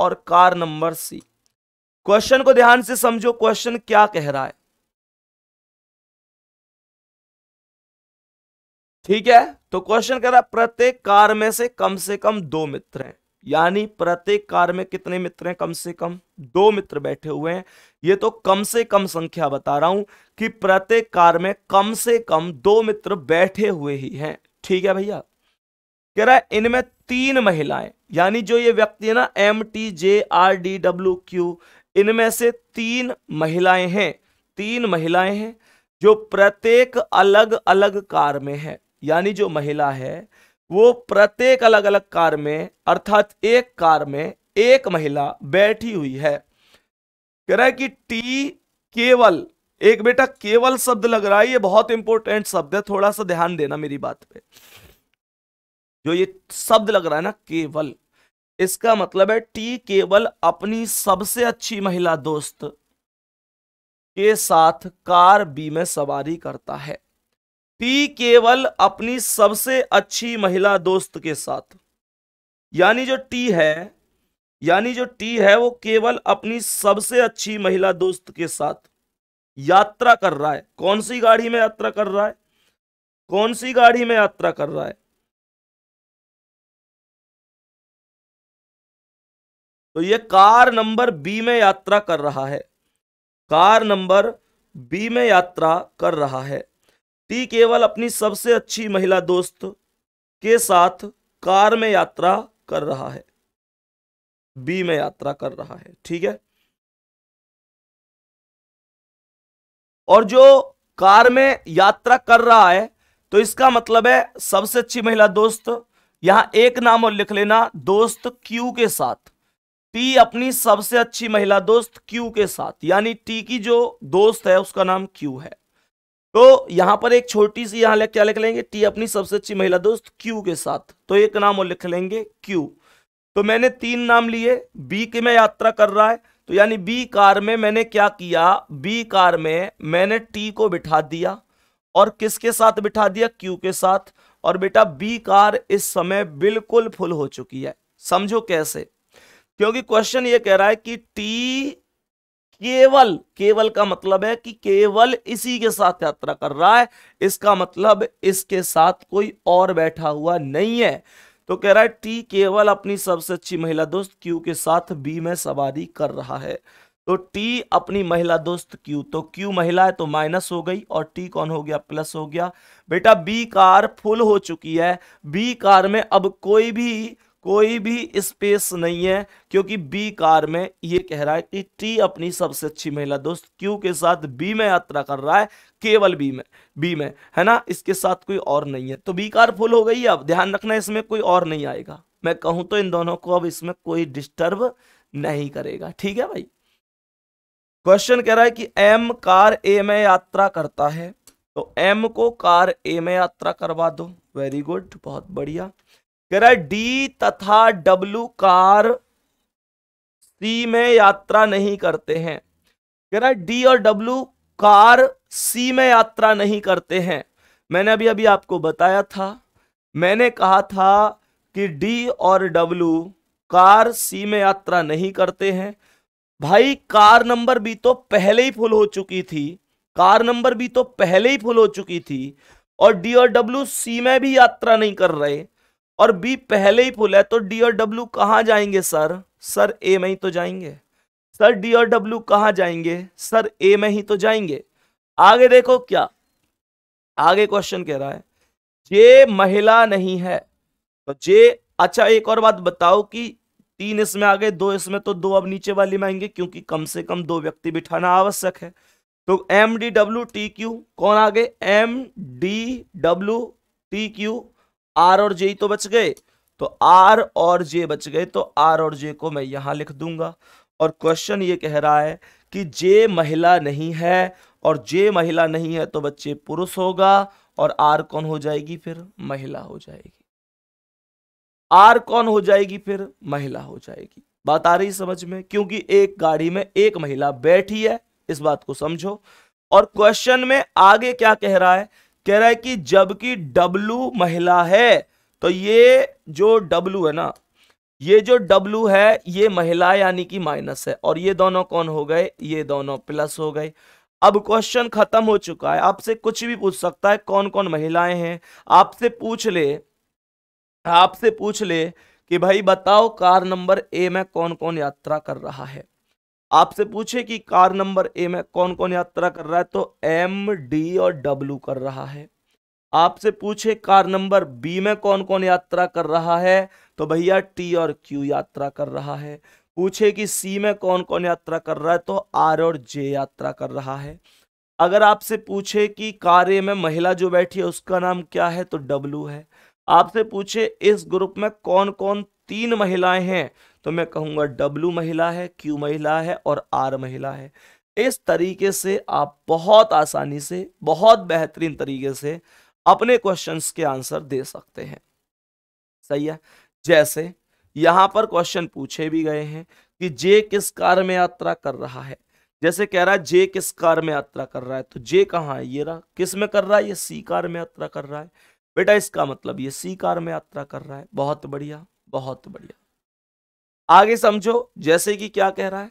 और कार नंबर सी। क्वेश्चन को ध्यान से समझो, क्वेश्चन क्या कह रहा है, ठीक है। तो क्वेश्चन कह रहा है प्रत्येक कार में से कम 2 मित्र हैं, यानी प्रत्येक कार में कितने मित्र हैं? कम से कम 2 मित्र बैठे हुए हैं। ये तो कम से कम संख्या बता रहा हूं कि प्रत्येक कार में कम से कम 2 मित्र बैठे हुए ही हैं, ठीक है भैया। कह रहा है इनमें 3 महिलाएं, यानी जो ये व्यक्ति है ना M T J R D W Q, इनमें से 3 महिलाएं हैं, 3 महिलाएं हैं जो प्रत्येक अलग अलग कार में है। यानी जो महिला है वो प्रत्येक अलग अलग कार में, अर्थात एक कार में 1 महिला बैठी हुई है। कह रहा है कि टी केवल, एक बेटा केवल शब्द लग रहा है, ये बहुत इंपॉर्टेंट शब्द है, थोड़ा सा ध्यान देना मेरी बात पे। जो ये शब्द लग रहा है ना केवल, इसका मतलब है टी केवल अपनी सबसे अच्छी महिला दोस्त के साथ कार बी में सवारी करता है। टी केवल अपनी सबसे अच्छी महिला दोस्त के साथ, यानी जो टी है, यानी जो टी है वो केवल अपनी सबसे अच्छी महिला दोस्त के साथ यात्रा कर रहा है। कौन सी गाड़ी में यात्रा कर रहा है? कौन सी गाड़ी में यात्रा कर रहा है? तो ये कार नंबर बी में यात्रा कर रहा है, कार नंबर बी में यात्रा कर रहा है। टी केवल अपनी सबसे अच्छी महिला दोस्त के साथ कार में यात्रा कर रहा है, बी में यात्रा कर रहा है, ठीक है। और जो कार में यात्रा कर रहा है तो इसका मतलब है सबसे अच्छी महिला दोस्त, यहां एक नाम और लिख लेना, दोस्त क्यू के साथ। टी अपनी सबसे अच्छी महिला दोस्त क्यू के साथ, यानी टी की जो दोस्त है उसका नाम क्यू है। तो यहां पर एक छोटी सी यहां क्या लिख लेंगे, टी अपनी सबसे अच्छी महिला दोस्त क्यू के साथ, तो एक नाम और लिख लेंगे क्यू। तो मैंने तीन नाम लिए। बी के में यात्रा कर रहा है तो यानी बी कार में मैंने क्या किया, बी कार में मैंने टी को बिठा दिया, और किसके साथ बिठा दिया, क्यू के साथ। और बेटा बी कार इस समय बिल्कुल फुल हो चुकी है। समझो कैसे, क्योंकि क्वेश्चन ये कह रहा है कि टी केवल, केवल का मतलब है कि केवल इसी के साथ यात्रा कर रहा है, इसका मतलब इसके साथ कोई और बैठा हुआ नहीं है। तो कह रहा है टी केवल अपनी सबसे अच्छी महिला दोस्त क्यू के साथ बी में सवारी कर रहा है। तो टी अपनी महिला दोस्त क्यू, तो क्यू महिला है तो माइनस हो गई और टी कौन हो गया, प्लस हो गया। बेटा बी कार फुल हो चुकी है, बी कार में अब कोई भी स्पेस नहीं है, क्योंकि बी कार में ये कह रहा है कि टी अपनी सबसे अच्छी महिला दोस्त क्यू के साथ बी में यात्रा कर रहा है, केवल बी में है ना, इसके साथ कोई और नहीं है। तो बी कार फुल हो गई। अब ध्यान रखना इसमें कोई और नहीं आएगा, मैं कहूं तो इन दोनों को अब इसमें कोई डिस्टर्ब नहीं करेगा। ठीक है भाई। क्वेश्चन कह रहा है कि एम कार ए में यात्रा करता है, तो एम को कार ए में यात्रा करवा दो। वेरी गुड, बहुत बढ़िया। कह रहा है डी तथा डब्ल्यू कार सी में यात्रा नहीं करते हैं। कह रहा है डी और डब्ल्यू कार सी में यात्रा नहीं करते हैं। मैंने अभी आपको बताया था, मैंने कहा था कि डी और डब्ल्यू कार सी में यात्रा नहीं करते हैं। भाई कार नंबर बी तो पहले ही फुल हो चुकी थी, कार नंबर बी तो पहले ही फुल हो चुकी थी, और डी और डब्ल्यू सी में भी यात्रा नहीं कर रहे, और बी पहले ही फुल है, तो डी और डब्ल्यू कहाँ जाएंगे सर? सर ए में ही तो जाएंगे। सर डी और डब्ल्यू कहाँ जाएंगे? सर ए में ही तो जाएंगे। आगे देखो क्या, आगे क्वेश्चन कह रहा है जे महिला नहीं है तो जे। अच्छा एक और बात बताओ कि तीन इसमें आ गए, दो इसमें, तो दो अब नीचे वाली में आएंगे, क्योंकि कम से कम दो व्यक्ति बिठाना आवश्यक है। तो M D W T Q कौन आ गए? M D W T Q. R और जे तो बच गए, तो आर और जे बच गए, तो आर और जे को मैं यहां लिख दूंगा। और क्वेश्चन ये कह रहा है कि जे महिला नहीं है, और जे महिला नहीं है तो बच्चे पुरुष होगा, और आर कौन हो जाएगी फिर? महिला हो जाएगी। आर कौन हो जाएगी फिर? महिला हो जाएगी। बात आ रही समझ में? क्योंकि एक गाड़ी में एक महिला बैठी है, इस बात को समझो। और क्वेश्चन में आगे क्या कह रहा है? कह रहा है कि जबकि डब्लू महिला है, तो ये जो डब्लू है ना, ये जो डब्लू है ये महिला यानी कि माइनस है, और ये दोनों कौन हो गए? ये दोनों प्लस हो गए। अब क्वेश्चन खत्म हो चुका है। आपसे कुछ भी पूछ सकता है, कौन कौन महिलाएं हैं। आपसे पूछ ले कि भाई बताओ कार नंबर ए में कौन कौन यात्रा कर रहा है। आपसे पूछे कि कार नंबर ए में कौन कौन यात्रा कर रहा है, तो एम डी और डब्ल्यू कर रहा है। आपसे पूछे कार नंबर बी में कौन कौन यात्रा कर रहा है, तो भैया टी और क्यू यात्रा कर रहा है। पूछे कि सी में कौन कौन यात्रा कर रहा है, तो आर और जे यात्रा कर रहा है। अगर आपसे पूछे कि कार ए में महिला जो बैठी है उसका नाम क्या है, तो डब्ल्यू है। आपसे पूछे इस ग्रुप में कौन कौन तीन महिलाएं हैं, तो मैं कहूंगा डब्ल्यू महिला है, क्यू महिला है और आर महिला है। इस तरीके से आप बहुत आसानी से, बहुत बेहतरीन तरीके से अपने क्वेश्चंस के आंसर दे सकते हैं। सही है। जैसे यहां पर क्वेश्चन पूछे भी गए हैं कि जे किस कार में यात्रा कर रहा है। जैसे कह रहा है जे किस कार में यात्रा कर रहा है, तो जे कहाँ है? ये रहा। किस में कर रहा है? ये सी कार में यात्रा कर रहा है। बेटा इसका मतलब ये सी कार में यात्रा कर रहा है। बहुत बढ़िया, बहुत बढ़िया। आगे समझो जैसे कि क्या कह रहा है,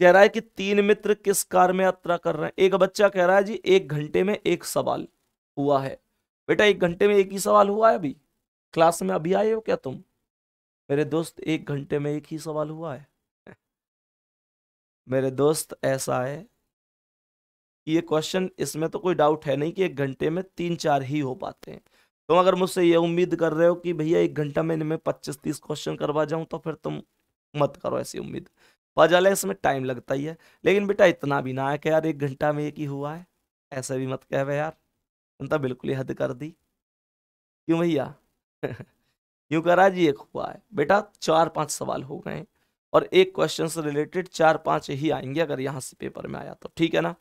कह रहा है कि तीन मित्र किस कार में यात्रा कर रहे हैं। एक बच्चा कह रहा है जी 1 घंटे में 1 सवाल हुआ है। बेटा 1 घंटे में 1 ही सवाल हुआ है? अभी क्लास में अभी आए हो क्या तुम मेरे दोस्त? 1 घंटे में 1 ही सवाल हुआ है मेरे दोस्त। ऐसा है कि ये क्वेश्चन, इसमें तो कोई डाउट है नहीं कि 1 घंटे में 3-4 ही हो पाते हैं। तुम अगर मुझसे ये उम्मीद कर रहे हो कि भैया 1 घंटा में 25-30 क्वेश्चन करवा जाऊं, तो फिर तुम मत करो ऐसी उम्मीद। पजल है, इसमें टाइम लगता ही है, लेकिन बेटा इतना भी ना है कि यार 1 घंटा में एक ही हुआ है, ऐसा भी मत कह यार, उनका बिल्कुल ही हद कर दी। क्यों भैया क्यों करा जी? एक हुआ है बेटा, 4-5 सवाल हो गए और एक क्वेश्चन से रिलेटेड 4-5 ही आएंगे अगर यहाँ से पेपर में आया तो, ठीक है ना।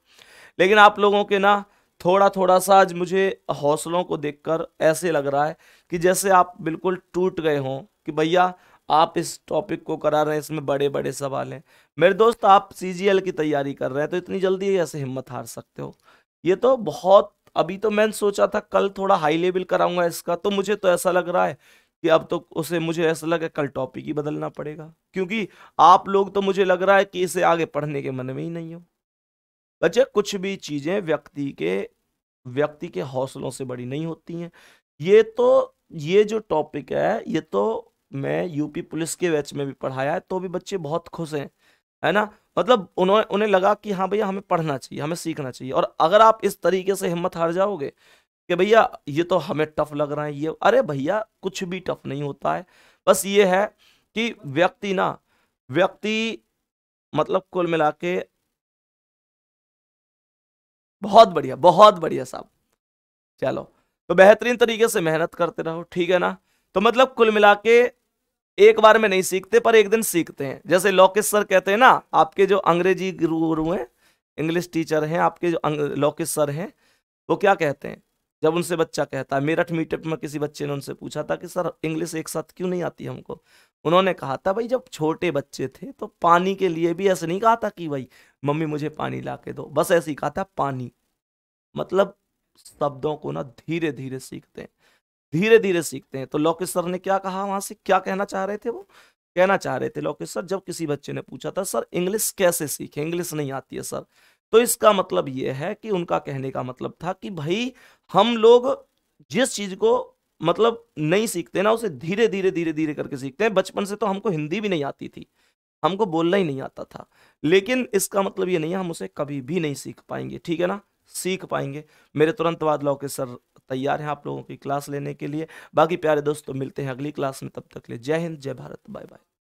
लेकिन आप लोगों के ना थोड़ा थोड़ा सा आज मुझे हौसलों को देखकर ऐसे लग रहा है कि जैसे आप बिल्कुल टूट गए हों कि भैया आप इस टॉपिक को करा रहे हैं, इसमें बड़े बड़े सवाल हैं। मेरे दोस्त आप CGL की तैयारी कर रहे हैं तो इतनी जल्दी ऐसे हिम्मत हार सकते हो? ये तो बहुत, अभी तो मैंने सोचा था कल थोड़ा हाई लेवल कराऊंगा इसका, तो मुझे तो ऐसा लग रहा है कि अब तो उसे, मुझे ऐसा लगा कल टॉपिक ही बदलना पड़ेगा, क्योंकि आप लोग तो मुझे लग रहा है कि इसे आगे पढ़ने के मन में ही नहीं हो। बच्चे कुछ भी चीज़ें व्यक्ति के हौसलों से बड़ी नहीं होती हैं। ये जो टॉपिक है ये तो मैं यूपी पुलिस के बैच में भी पढ़ाया है, तो भी बच्चे बहुत खुश हैं, है ना। मतलब उन्हें लगा कि हाँ भैया हमें पढ़ना चाहिए, हमें सीखना चाहिए। और अगर आप इस तरीके से हिम्मत हार जाओगे कि भैया ये तो हमें टफ लग रहा है ये, अरे भैया कुछ भी टफ नहीं होता है। बस ये है कि व्यक्ति मतलब कुल मिला के बहुत बढ़िया साहब, चलो तो बेहतरीन तरीके से मेहनत करते रहो, ठीक है ना। तो मतलब कुल मिला के एक बार में नहीं सीखते पर एक दिन सीखते हैं। जैसे लोकेश सर कहते हैं ना, आपके जो अंग्रेजी गुरु हैं, इंग्लिश टीचर हैं आपके जो लोकेश सर हैं, वो क्या कहते हैं जब उनसे बच्चा कहता है, मेरठ मीटअप में किसी बच्चे ने उनसे पूछा था कि सर इंग्लिश एक साथ क्यों नहीं आती हमको, उन्होंने कहा था भाई जब छोटे बच्चे थे तो पानी के लिए भी ऐसे नहीं कहा था कि भाई मम्मी मुझे पानी ला के दो, बस ऐसे ही कहा था पानी। मतलब शब्दों को ना धीरे धीरे सीखते हैं, धीरे धीरे सीखते हैं। तो लोकेश सर ने क्या कहा, वहां से क्या कहना चाह रहे थे, वो कहना चाह रहे थे लोकेश सर जब किसी बच्चे ने पूछा था सर इंग्लिश कैसे सीखें, इंग्लिश नहीं आती है सर, तो इसका मतलब ये है कि उनका कहने का मतलब था कि भाई हम लोग जिस चीज को मतलब नहीं सीखते ना उसे धीरे धीरे धीरे धीरे करके सीखते हैं। बचपन से तो हमको हिंदी भी नहीं आती थी, हमको बोलना ही नहीं आता था, लेकिन इसका मतलब ये नहीं है हम उसे कभी भी नहीं सीख पाएंगे, ठीक है ना, सीख पाएंगे। मेरे तुरंत बाद लोकेश सर तैयार हैं आप लोगों की क्लास लेने के लिए। बाकी प्यारे दोस्तों मिलते हैं अगली क्लास में, तब तक के लिए जय हिंद, जय भारत, बाय बाय।